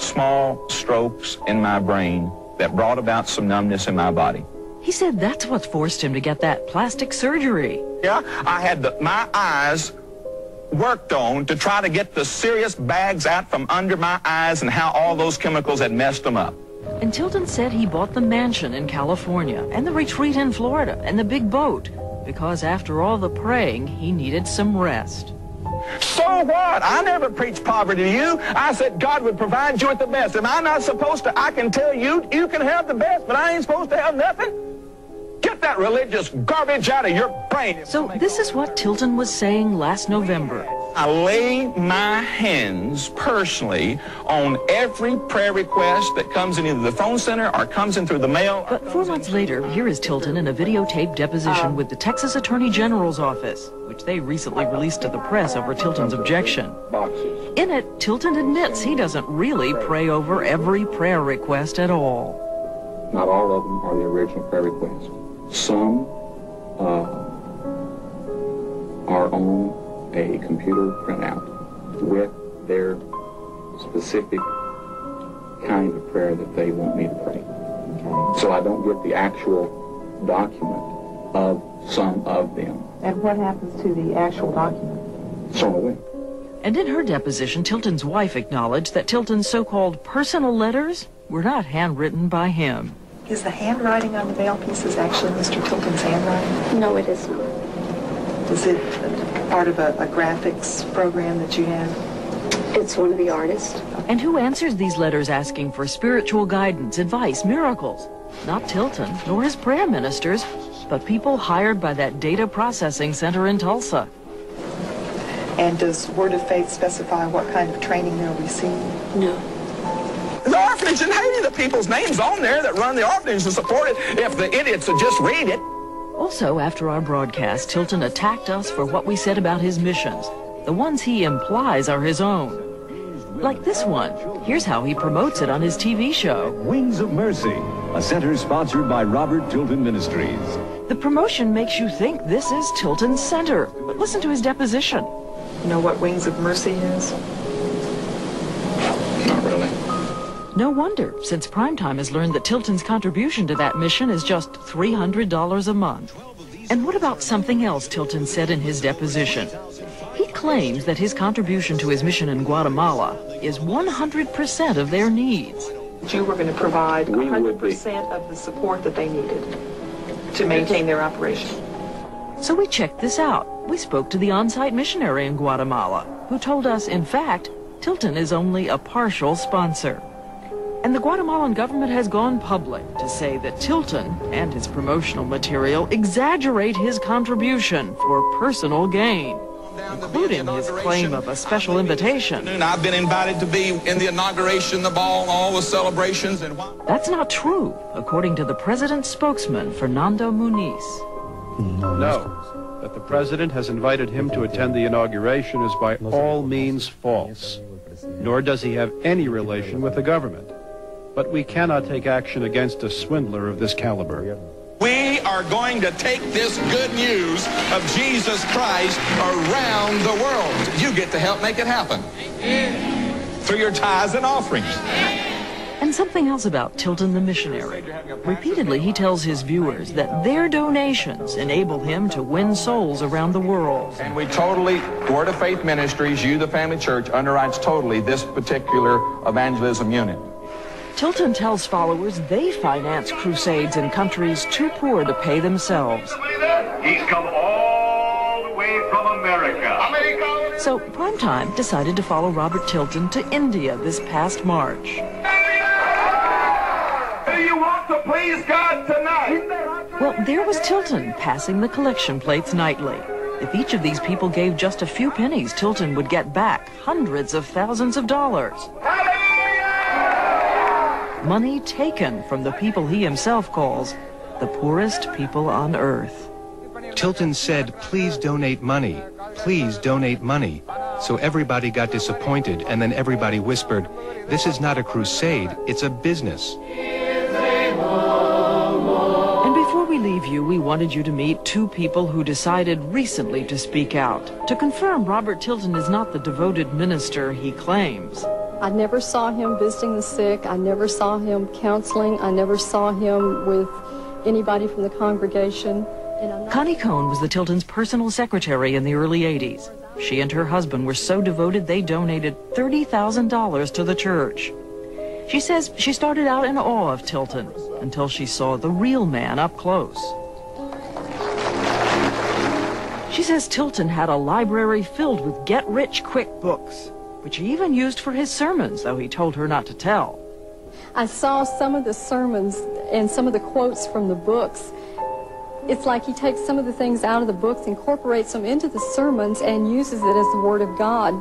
small strokes in my brain that brought about some numbness in my body. He said that's what forced him to get that plastic surgery. Yeah, I had the, my eyes worked on to try to get the serious bags out from under my eyes and how all those chemicals had messed them up. And Tilton said he bought the mansion in California and the retreat in Florida and the big boat because after all the praying, he needed some rest. So what? I never preached poverty to you. I said God would provide you with the best. Am I not supposed to? I can tell you, you can have the best, but I ain't supposed to have nothing? Get that religious garbage out of your brain. So this is what Tilton was saying last November. I lay my hands personally on every prayer request that comes in either the phone center or comes in through the mail. But four months later, here is Tilton in a videotaped deposition uh, with the Texas Attorney General's office, which they recently released to the press over Tilton's objection. Boxes. In it, Tilton admits he doesn't really pray over every prayer request at all. Not all of them are the original prayer requests. Some uh, are on a computer printout with their specific kind of prayer that they want me to pray. Okay. So I don't get the actual document of some of them. And what happens to the actual document? It's thrown away. And in her deposition, Tilton's wife acknowledged that Tilton's so-called personal letters were not handwritten by him. Is the handwriting on the mailpieces actually Mister Tilton's handwriting? No, it is not. Is it part of a, a graphics program that you have? It's one of the artists. And who answers these letters asking for spiritual guidance, advice, miracles? Not Tilton, nor his prayer ministers, but people hired by that data processing center in Tulsa. And does Word of Faith specify what kind of training they'll receive? No. The orphanage in Haiti, the people's names on there that run the orphanage to support it if the idiots would just read it. Also, after our broadcast, Tilton attacked us for what we said about his missions. The ones he implies are his own. Like this one. Here's how he promotes it on his T V show. Wings of Mercy, a center sponsored by Robert Tilton Ministries. The promotion makes you think this is Tilton's center. But listen to his deposition. You know what Wings of Mercy is? No wonder, since Primetime has learned that Tilton's contribution to that mission is just three hundred dollars a month. And what about something else Tilton said in his deposition? He claims that his contribution to his mission in Guatemala is one hundred percent of their needs. You were going to provide one hundred percent of the support that they needed to maintain their operation. So we checked this out. We spoke to the on-site missionary in Guatemala, who told us, in fact, Tilton is only a partial sponsor. And the Guatemalan government has gone public to say that Tilton and his promotional material exaggerate his contribution for personal gain, including his claim of a special invitation. I've been invited to be in the inauguration, the ball, all the celebrations. And that's not true, according to the president's spokesman, Fernando Muniz. No, that the president has invited him to attend the inauguration is by all means false, nor does he have any relation with the government. But we cannot take action against a swindler of this caliber. We are going to take this good news of Jesus Christ around the world. You get to help make it happen. Amen. Through your tithes and offerings. And something else about Tilton the missionary. Repeatedly, he tells his viewers that their donations enable him to win souls around the world. And we totally, Word of Faith Ministries, you, the family church, underwrites totally this particular evangelism unit. Tilton tells followers they finance crusades in countries too poor to pay themselves. He's come all the way from America. America. So Primetime decided to follow Robert Tilton to India this past March. Do you want to please God tonight? Well, there was Tilton passing the collection plates nightly. If each of these people gave just a few pennies, Tilton would get back hundreds of thousands of dollars. Money taken from the people he himself calls the poorest people on earth. Tilton said, please donate money, please donate money. So everybody got disappointed, and then everybody whispered, "This is not a crusade, it's a business." And before we leave you, we wanted you to meet two people who decided recently to speak out, to confirm Robert Tilton is not the devoted minister he claims. I never saw him visiting the sick. I never saw him counseling. I never saw him with anybody from the congregation. Connie Cohn was the Tiltons' personal secretary in the early eighties. She and her husband were so devoted they donated thirty thousand dollars to the church. She says she started out in awe of Tilton until she saw the real man up close. She says Tilton had a library filled with get-rich-quick books, which he even used for his sermons, though he told her not to tell. I saw some of the sermons and some of the quotes from the books. It's like he takes some of the things out of the books, incorporates them into the sermons, and uses it as the Word of God.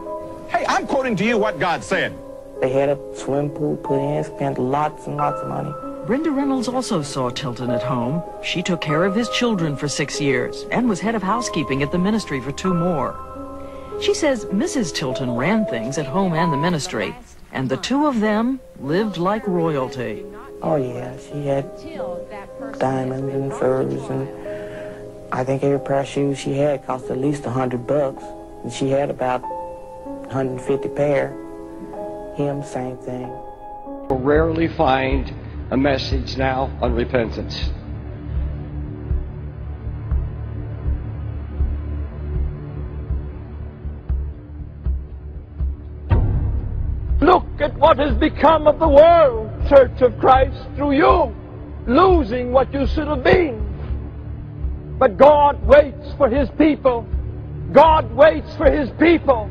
Hey, I'm quoting to you what God said. They had a swim pool put in, spent lots and lots of money. Brenda Reynolds also saw Tilton at home. She took care of his children for six years and was head of housekeeping at the ministry for two more. She says Missus Tilton ran things at home and the ministry, and the two of them lived like royalty. Oh, yeah, she had diamonds and furs, and I think every pair of shoes she had cost at least a hundred bucks, and she had about a hundred fifty pair. Him, same thing. We'll rarely find a message now on repentance. Look at what has become of the world, Church of Christ, through you losing what you should have been. But God waits for his people. God waits for his people.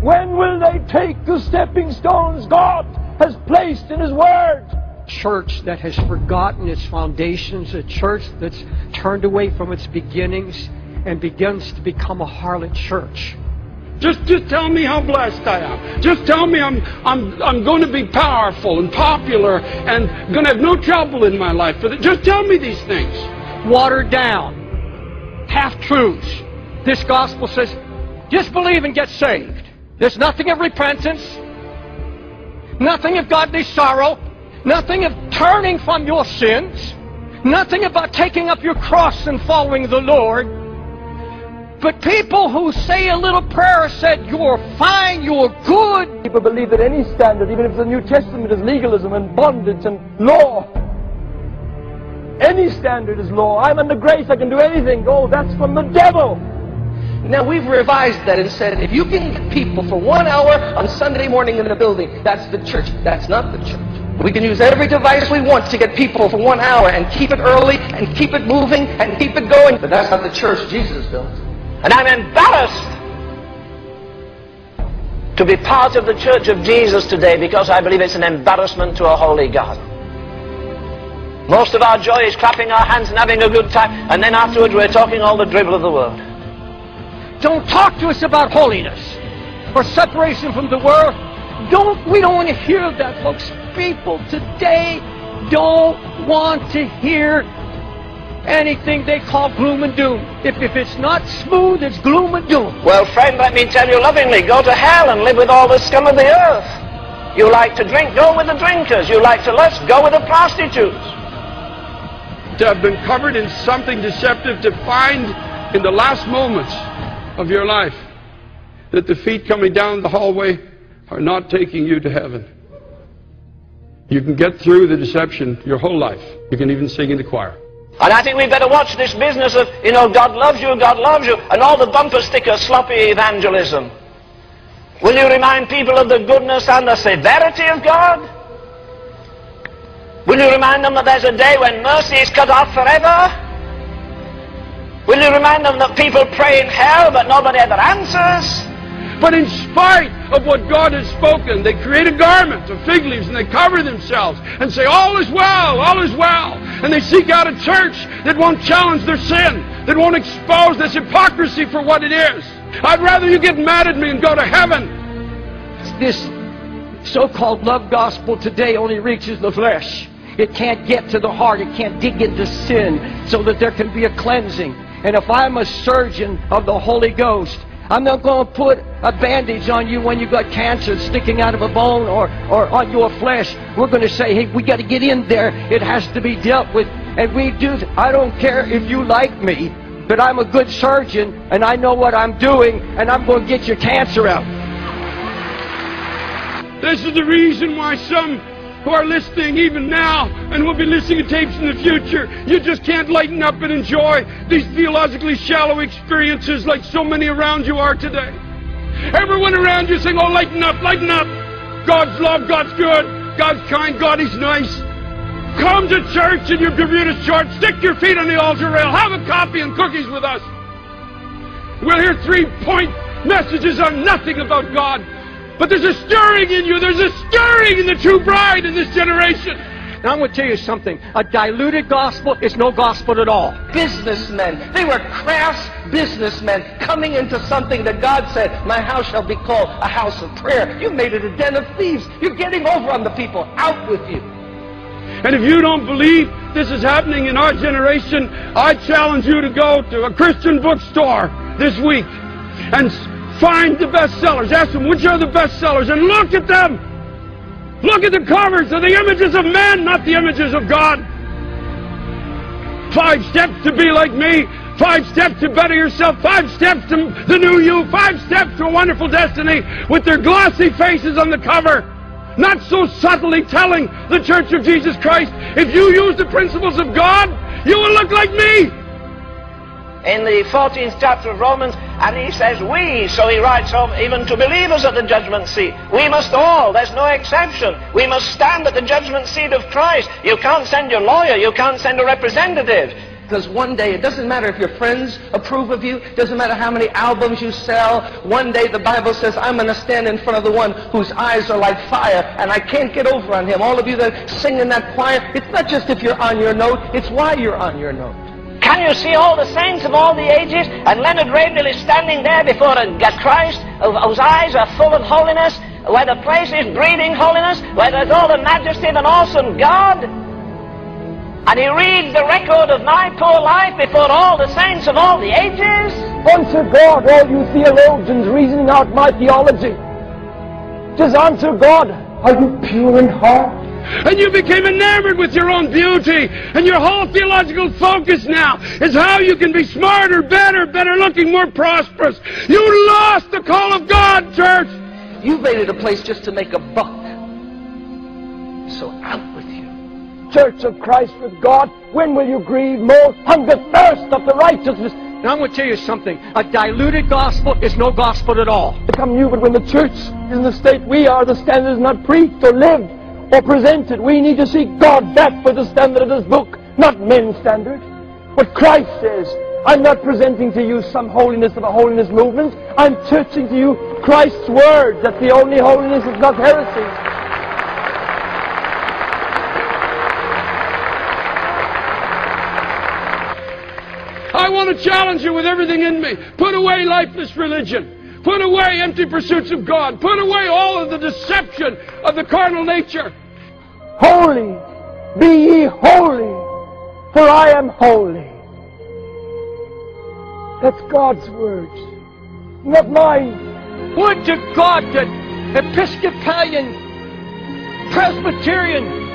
When will they take the stepping stones God has placed in his word? A church that has forgotten its foundations, a church that's turned away from its beginnings and begins to become a harlot church. Just, just tell me how blessed I am. Just tell me I'm, I'm, I'm going to be powerful and popular and going to have no trouble in my life. Just tell me these things. Watered down, half-truths. This gospel says, just believe and get saved. There's nothing of repentance, nothing of godly sorrow, nothing of turning from your sins, nothing about taking up your cross and following the Lord. But people who say a little prayer said, you're fine, you're good. People believe that any standard, even if the New Testament is legalism and bondage and law, any standard is law. I'm under grace, I can do anything. Oh, that's from the devil. Now, we've revised that and said, if you can get people for one hour on Sunday morning in a building, that's the church. That's not the church. We can use every device we want to get people for one hour and keep it early and keep it moving and keep it going. But that's not the church Jesus built. And I'm embarrassed to be part of the Church of Jesus today because I believe it's an embarrassment to a holy God. Most of our joy is clapping our hands and having a good time, and then afterwards we're talking all the dribble of the world. Don't talk to us about holiness or separation from the world. Don't, we don't want to hear that, folks. People today don't want to hear anything they call gloom and doom. If, if it's not smooth, it's gloom and doom. Well, friend, let me tell you lovingly, go to hell and live with all the scum of the earth. You like to drink, go with the drinkers. You like to lust, go with the prostitutes. To have been covered in something deceptive, to find in the last moments of your life that the feet coming down the hallway are not taking you to heaven. You can get through the deception your whole life. You can even sing in the choir. And I think we better watch this business of, you know, God loves you, God loves you, and all the bumper sticker sloppy evangelism. Will you remind people of the goodness and the severity of God? Will you remind them that there's a day when mercy is cut off forever? Will you remind them that people pray in hell but nobody ever answers? But in spite of what God has spoken, they create a garment of fig leaves and they cover themselves and say, all is well, all is well. And they seek out a church that won't challenge their sin, that won't expose this hypocrisy for what it is. I'd rather you get mad at me and go to heaven. This so-called love gospel today only reaches the flesh. It can't get to the heart. It can't dig into sin so that there can be a cleansing. And if I'm a surgeon of the Holy Ghost, I'm not going to put a bandage on you when you've got cancer sticking out of a bone or, or on your flesh. We're going to say, hey, we got to get in there. It has to be dealt with. And we do. I don't care if you like me, but I'm a good surgeon, and I know what I'm doing, and I'm going to get your cancer out. This is the reason why some who are listening even now and will be listening to tapes in the future, you just can't lighten up and enjoy these theologically shallow experiences like so many around you are today. Everyone around you saying, oh, lighten up, lighten up. God's love, God's good, God's kind, God is nice. Come to church and your commute is short. Stick your feet on the altar rail. Have a coffee and cookies with us. We'll hear three-point messages on nothing about God. But there's a stirring in you. There's a stirring in the true bride in this generation. Now I'm going to tell you something. A diluted gospel is no gospel at all. Businessmen. They were crass businessmen coming into something that God said, my house shall be called a house of prayer. You made it a den of thieves. You're getting over on the people. Out with you. And if you don't believe this is happening in our generation, I challenge you to go to a Christian bookstore this week and find the bestsellers. Ask them which are the bestsellers and look at them. Look at the covers. They're the images of man, not the images of God. Five steps to be like me. Five steps to better yourself. Five steps to the new you. Five steps to a wonderful destiny with their glossy faces on the cover. Not so subtly telling the Church of Jesus Christ, if you use the principles of God, you will look like me. In the fourteenth chapter of Romans, and he says we, so he writes home even to believers at the judgment seat. We must all, there's no exception. We must stand at the judgment seat of Christ. You can't send your lawyer, you can't send a representative. Because one day, it doesn't matter if your friends approve of you, doesn't matter how many albums you sell, one day the Bible says, I'm going to stand in front of the one whose eyes are like fire, and I can't get over on him. All of you that sing in that choir, it's not just if you're on your note, it's why you're on your note. Can you see all the saints of all the ages? And Leonard Ravenhill is standing there before a Christ whose eyes are full of holiness, where the place is breathing holiness, where there's all the majesty of an awesome God. And he reads the record of my poor life before all the saints of all the ages. Answer God, all you theologians reasoning out my theology. Just answer God. Are you pure in heart? And you became enamored with your own beauty. And your whole theological focus now is how you can be smarter, better, better looking, more prosperous. You lost the call of God, church. You made it a place just to make a buck. So out with you. Church of Christ with God, when will you grieve more? Hunger, thirst of the righteousness. Now I'm going to tell you something. A diluted gospel is no gospel at all. Become new, but when the church is in the state we are, the standard is not preached or lived or presented. We need to see God that for the standard of this book, not men's standard. What Christ says. I'm not presenting to you some holiness of a holiness movement. I'm teaching to you Christ's word that the only holiness is not heresy. I want to challenge you with everything in me. Put away lifeless religion. Put away empty pursuits of God. Put away all of the deception of the carnal nature. Holy, be ye holy, for I am holy. That's God's words, not mine. Would to God that Episcopalian, Presbyterian,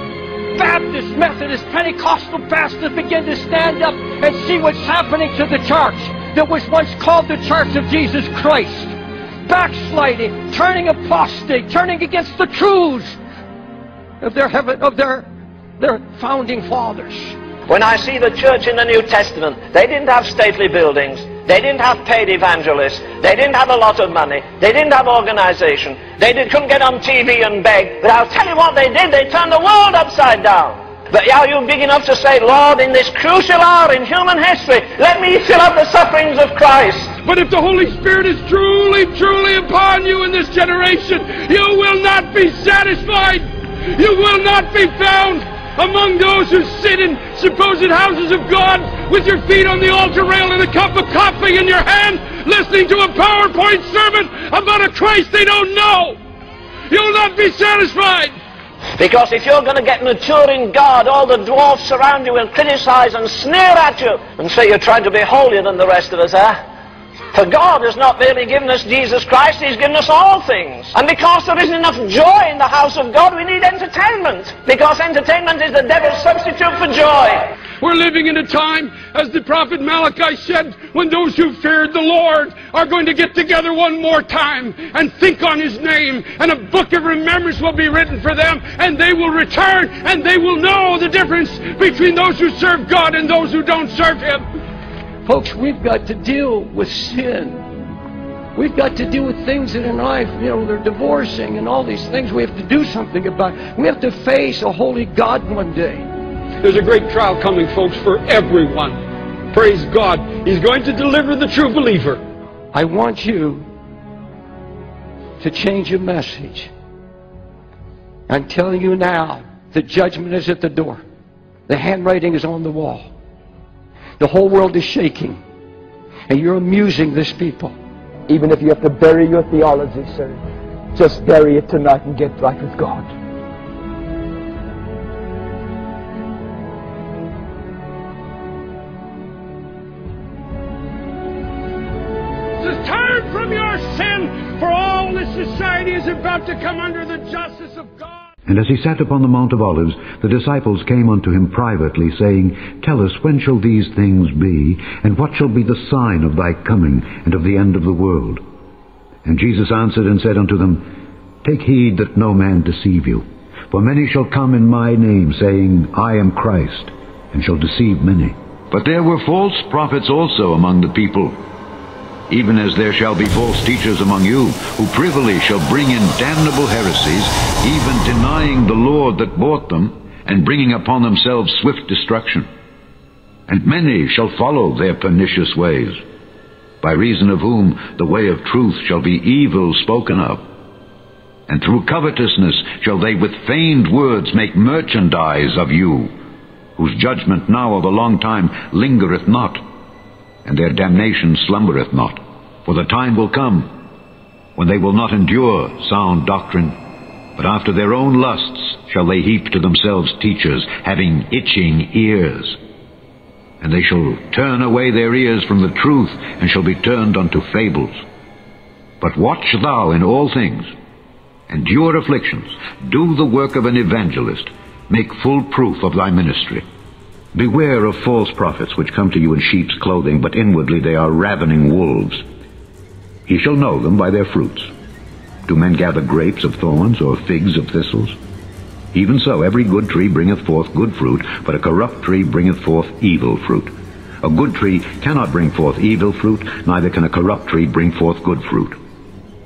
Baptist, Methodist, Pentecostal pastors begin to stand up and see what's happening to the church that was once called the Church of Jesus Christ. Backsliding, turning apostate, turning against the truths of their heaven, of their, their founding fathers. When I see the church in the New Testament, they didn't have stately buildings. They didn't have paid evangelists. They didn't have a lot of money. They didn't have organization. They did, couldn't get on T V and beg. But I'll tell you what they did. They turned the world upside down. But are you big enough to say, Lord, in this crucial hour in human history, let me fill up the sufferings of Christ? But if the Holy Spirit is truly, truly upon you in this generation, you will not be satisfied. You will not be found among those who sit in supposed houses of God with your feet on the altar rail and a cup of coffee in your hand, listening to a PowerPoint sermon about a Christ they don't know. You'll not be satisfied. Because if you're going to get mature in God, all the dwarfs around you will criticize and sneer at you and say you're trying to be holier than the rest of us, eh? For God has not merely given us Jesus Christ, He's given us all things. And because there isn't enough joy in the house of God, we need entertainment. Because entertainment is the devil's substitute for joy. We're living in a time, as the prophet Malachi said, when those who feared the Lord are going to get together one more time and think on His name. And a book of remembrance will be written for them. And they will return, and they will know the difference between those who serve God and those who don't serve Him. Folks, we've got to deal with sin. We've got to deal with things in life. You know, they're divorcing and all these things. We have to do something about it. We have to face a holy God one day. There's a great trial coming, folks, for everyone. Praise God. He's going to deliver the true believer. I want you to change your message. I'm telling you now, the judgment is at the door. The handwriting is on the wall. The whole world is shaking, and you're amusing this people. Even if you have to bury your theology, sir, just bury it tonight and get right with God. Turn from your sin, for all this society is about to come under the justice of God. And as he sat upon the Mount of Olives, the disciples came unto him privately, saying, Tell us, when shall these things be? And what shall be the sign of thy coming, and of the end of the world? And Jesus answered and said unto them, Take heed that no man deceive you. For many shall come in my name, saying, I am Christ, and shall deceive many. But there were false prophets also among the people, even as there shall be false teachers among you, who privily shall bring in damnable heresies, even denying the Lord that bought them, and bringing upon themselves swift destruction. And many shall follow their pernicious ways, by reason of whom the way of truth shall be evil spoken of. And through covetousness shall they with feigned words make merchandise of you, whose judgment now of a long time lingereth not, and their damnation slumbereth not. For the time will come when they will not endure sound doctrine, but after their own lusts shall they heap to themselves teachers, having itching ears. And they shall turn away their ears from the truth, and shall be turned unto fables. But watch thou in all things, endure afflictions, do the work of an evangelist, make full proof of thy ministry. Beware of false prophets, which come to you in sheep's clothing, but inwardly they are ravening wolves. Ye shall know them by their fruits. Do men gather grapes of thorns, or figs of thistles? Even so, every good tree bringeth forth good fruit, but a corrupt tree bringeth forth evil fruit. A good tree cannot bring forth evil fruit, neither can a corrupt tree bring forth good fruit.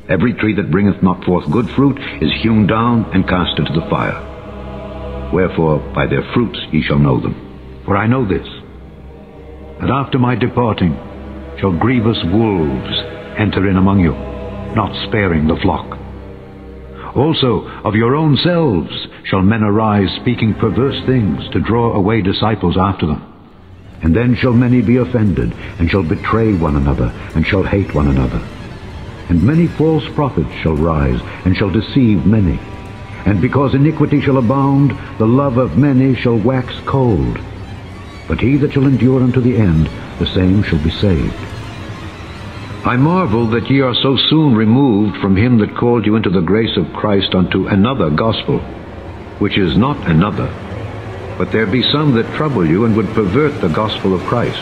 Every tree that bringeth not forth good fruit is hewn down and cast into the fire. Wherefore, by their fruits ye shall know them. For I know this, that after my departing shall grievous wolves enter in among you, not sparing the flock. Also of your own selves shall men arise, speaking perverse things, to draw away disciples after them. And then shall many be offended, and shall betray one another, and shall hate one another. And many false prophets shall rise, and shall deceive many. And because iniquity shall abound, the love of many shall wax cold. But he that shall endure unto the end, the same shall be saved. I marvel that ye are so soon removed from him that called you into the grace of Christ unto another gospel, which is not another. But there be some that trouble you, and would pervert the gospel of Christ.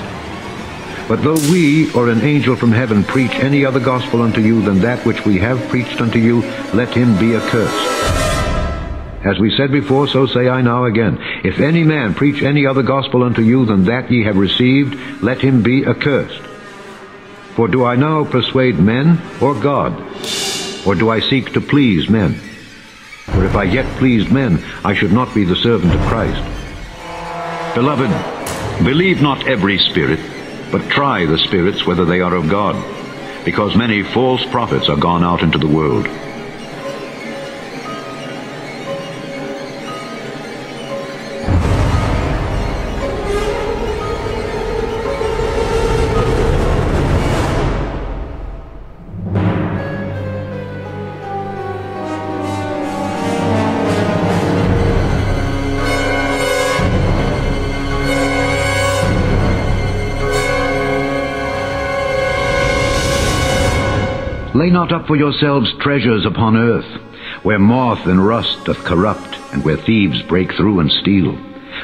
But though we, or an angel from heaven, preach any other gospel unto you than that which we have preached unto you, let him be accursed. As we said before, so say I now again. If any man preach any other gospel unto you than that ye have received, let him be accursed. For do I now persuade men, or God? Or do I seek to please men? For if I yet pleased men, I should not be the servant of Christ. Beloved, believe not every spirit, but try the spirits whether they are of God, because many false prophets are gone out into the world. Lay not up for yourselves treasures upon earth, where moth and rust doth corrupt, and where thieves break through and steal.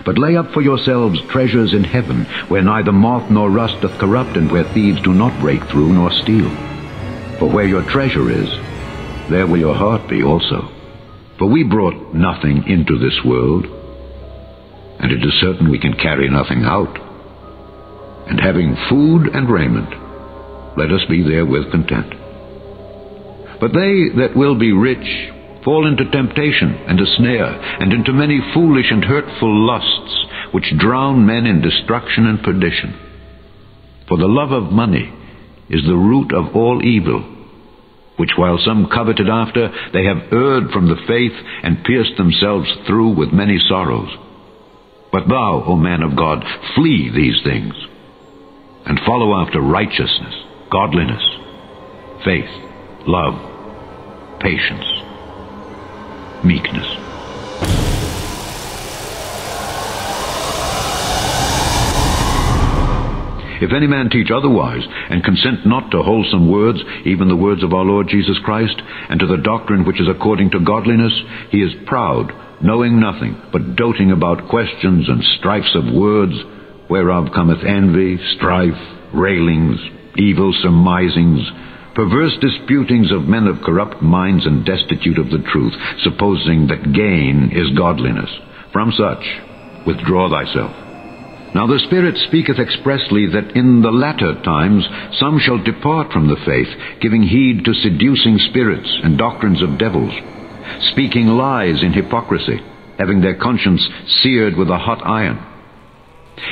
But lay up for yourselves treasures in heaven, where neither moth nor rust doth corrupt, and where thieves do not break through nor steal. For where your treasure is, there will your heart be also. For we brought nothing into this world, and it is certain we can carry nothing out. And having food and raiment, let us be therewith content. But they that will be rich fall into temptation and a snare, and into many foolish and hurtful lusts, which drown men in destruction and perdition. For the love of money is the root of all evil, which while some coveted after, they have erred from the faith, and pierced themselves through with many sorrows. But thou, O man of God, flee these things, and follow after righteousness, godliness, faith, love, patience, meekness. If any man teach otherwise, and consent not to wholesome words, even the words of our Lord Jesus Christ, and to the doctrine which is according to godliness, he is proud, knowing nothing, but doting about questions and strifes of words, whereof cometh envy, strife, railings, evil surmisings, perverse disputings of men of corrupt minds and destitute of the truth, supposing that gain is godliness. From such withdraw thyself. Now the Spirit speaketh expressly that in the latter times some shall depart from the faith, giving heed to seducing spirits and doctrines of devils, speaking lies in hypocrisy, having their conscience seared with a hot iron.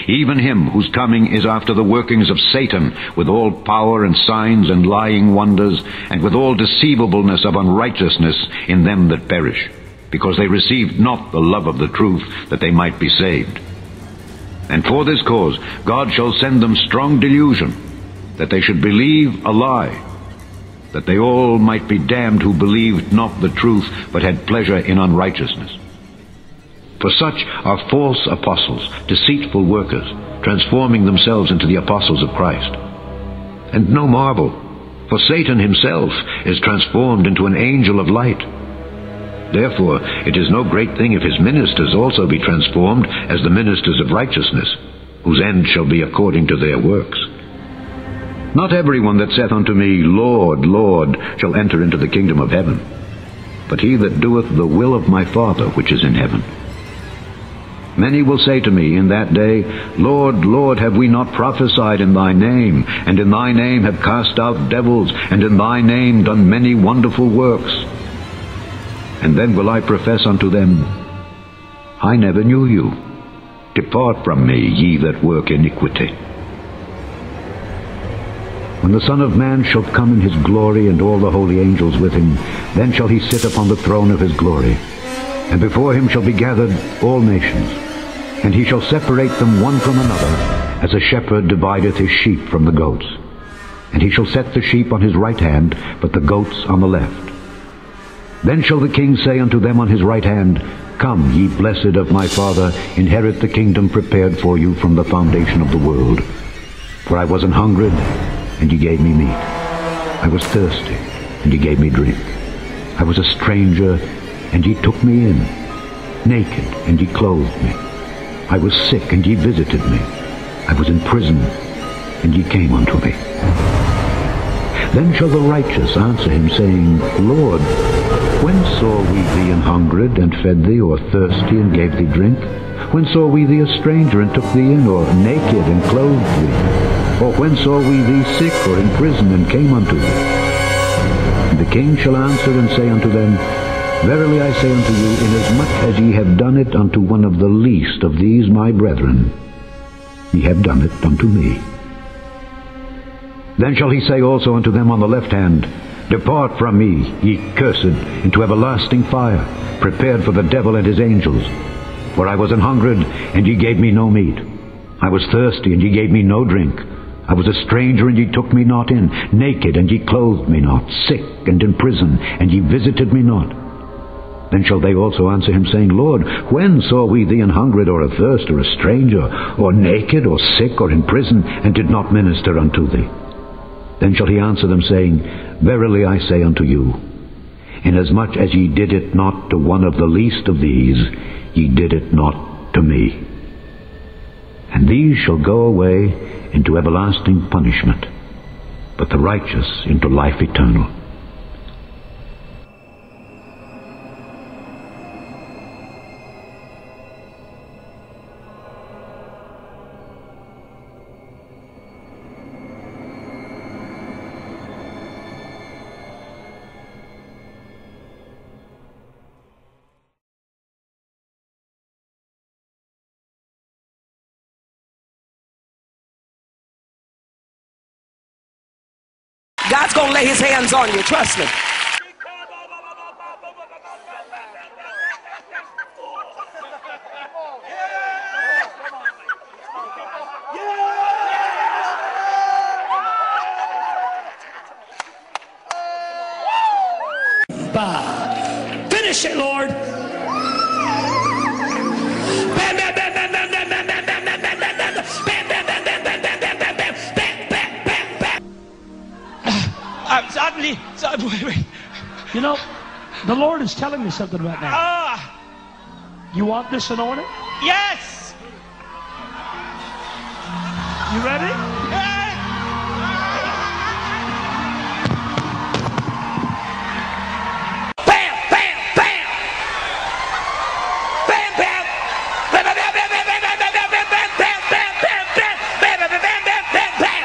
Even him whose coming is after the workings of Satan, with all power and signs and lying wonders, and with all deceivableness of unrighteousness in them that perish, because they received not the love of the truth, that they might be saved. And for this cause God shall send them strong delusion, that they should believe a lie, that they all might be damned who believed not the truth, but had pleasure in unrighteousness. For such are false apostles, deceitful workers, transforming themselves into the apostles of Christ. And no marvel, for Satan himself is transformed into an angel of light. Therefore it is no great thing if his ministers also be transformed as the ministers of righteousness, whose end shall be according to their works. Not every one that saith unto me, Lord, Lord, shall enter into the kingdom of heaven, but he that doeth the will of my Father which is in heaven. Many will say to me in that day, Lord, Lord, have we not prophesied in thy name, and in thy name have cast out devils, and in thy name done many wonderful works? And then will I profess unto them, I never knew you. Depart from me, ye that work iniquity. When the Son of Man shall come in his glory, and all the holy angels with him, then shall he sit upon the throne of his glory. And before him shall be gathered all nations, and he shall separate them one from another, as a shepherd divideth his sheep from the goats. And he shall set the sheep on his right hand, but the goats on the left. Then shall the King say unto them on his right hand, Come, ye blessed of my Father, inherit the kingdom prepared for you from the foundation of the world. For I was an hungered, and ye gave me meat. I was thirsty, and ye gave me drink. I was a stranger, and ye took me in. Naked, and ye clothed me. I was sick, and ye visited me. I was in prison, and ye came unto me. Then shall the righteous answer him, saying, Lord, when saw we thee an hungered, and fed thee, or thirsty, and gave thee drink? When saw we thee a stranger, and took thee in, or naked, and clothed thee? Or when saw we thee sick, or in prison, and came unto thee? And the King shall answer and say unto them, Verily I say unto you, inasmuch as ye have done it unto one of the least of these my brethren, ye have done it unto me. Then shall he say also unto them on the left hand, Depart from me, ye cursed, into everlasting fire, prepared for the devil and his angels. For I was an hungered, and ye gave me no meat. I was thirsty, and ye gave me no drink. I was a stranger, and ye took me not in. Naked, and ye clothed me not. Sick, and in prison, and ye visited me not. Then shall they also answer him, saying, Lord, when saw we thee an hungered, or athirst, or a stranger, or naked, or sick, or in prison, and did not minister unto thee? Then shall he answer them, saying, Verily I say unto you, inasmuch as ye did it not to one of the least of these, ye did it not to me. And these shall go away into everlasting punishment, but the righteous into life eternal. God's going to lay his hands on you, trust me. Five. Finish it, Lord. You know, the Lord is telling me something right now. Ah. You want this anointing? Yes. You ready? Yeah. Bam, bam, bam. Bam, bam. Bam, bam, bam, bam, bam, bam, bam, bam, bam, bam, bam, bam, bam, bam, bam, bam, bam, bam.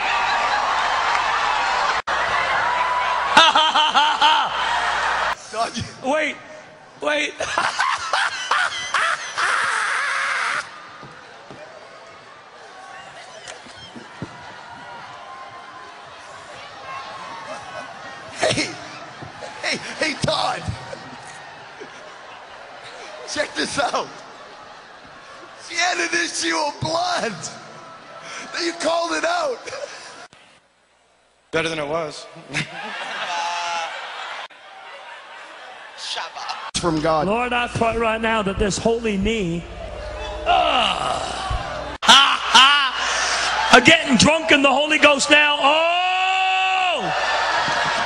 Ha ha ha ha ha. Wait, wait. Hey, hey, hey, Todd. Check this out. She had an issue of blood. You called it out. Better than it was. From God. Lord, I pray right now that this holy knee uh, ha, ha, are getting drunk in the Holy Ghost now. Oh!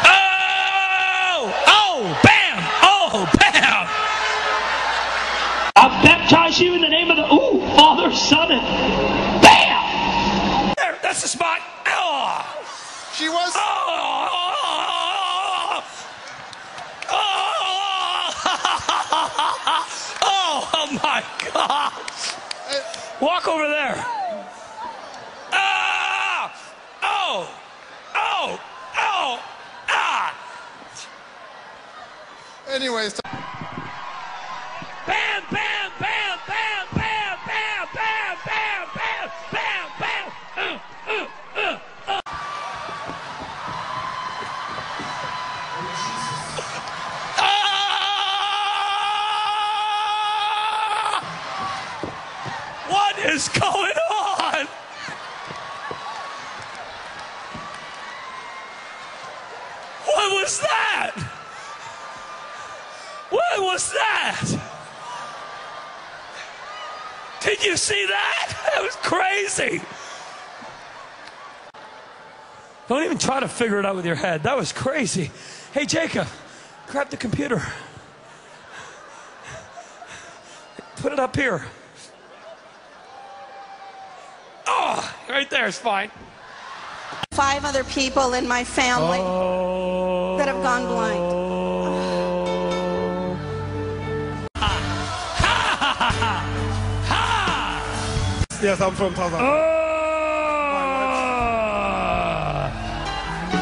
Oh! Oh! Bam! Oh! Bam! I baptize you in the name of the Ooh, Father, Son, and Bam! There, that's the spot. Oh. She was. Oh. Oh my God! Walk over there. Ah! Oh! Oh! Oh! Ah! Anyways. Bam! Bam! Bam! Bam! Bam! Bam! Bam! Bam! Bam! Bam! Bam! Uh, uh, uh, uh. What is going on? What was that? What was that? Did you see that? That was crazy. Don't even try to figure it out with your head. That was crazy. Hey, Jacob, grab the computer. Put it up here. Right there is fine. Five other people in my family oh. that have gone blind. Oh. Ha. Ha, ha, ha. Yes, I'm from Tanzania.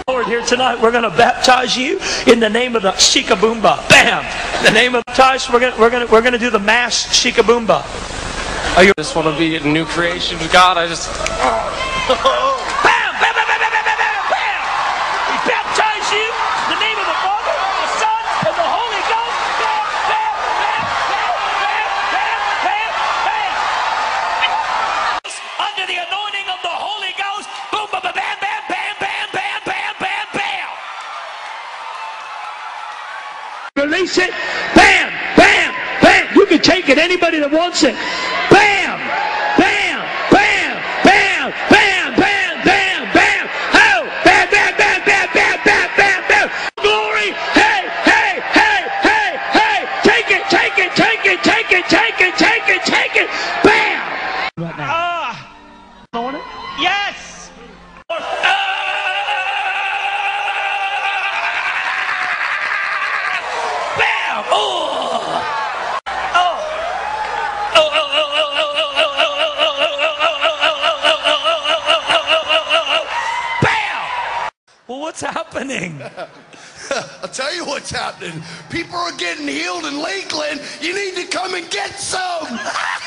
Oh. Lord, here tonight we're going to baptize you in the name of the Shikaboomba. Bam! In the name of the Tice, we're going we're going we're going to do the mass Shikaboomba. I just want to be a new creation of God. I just. Oh. Bam! Bam! Bam! Bam! Bam! Bam! Bam! We baptize you in the name of the Father, the Son, and the Holy Ghost. Bam! Bam! Bam! Bam! Bam! Bam! Bam! Bam! Under the anointing of the Holy Ghost. Boom! Bam! Bam! Bam! Bam! Bam! Bam! Bam! Bam! Bam! Release it! Bam! Bam! Bam! You can take it. Anybody that wants it. Bam! Bam! Bam! Bam! Bam! Bam! Bam! Bam! Oh! Bam! Bam! Bam! happening? I'll tell you what's happening. People are getting healed in Lakeland. You need to come and get some.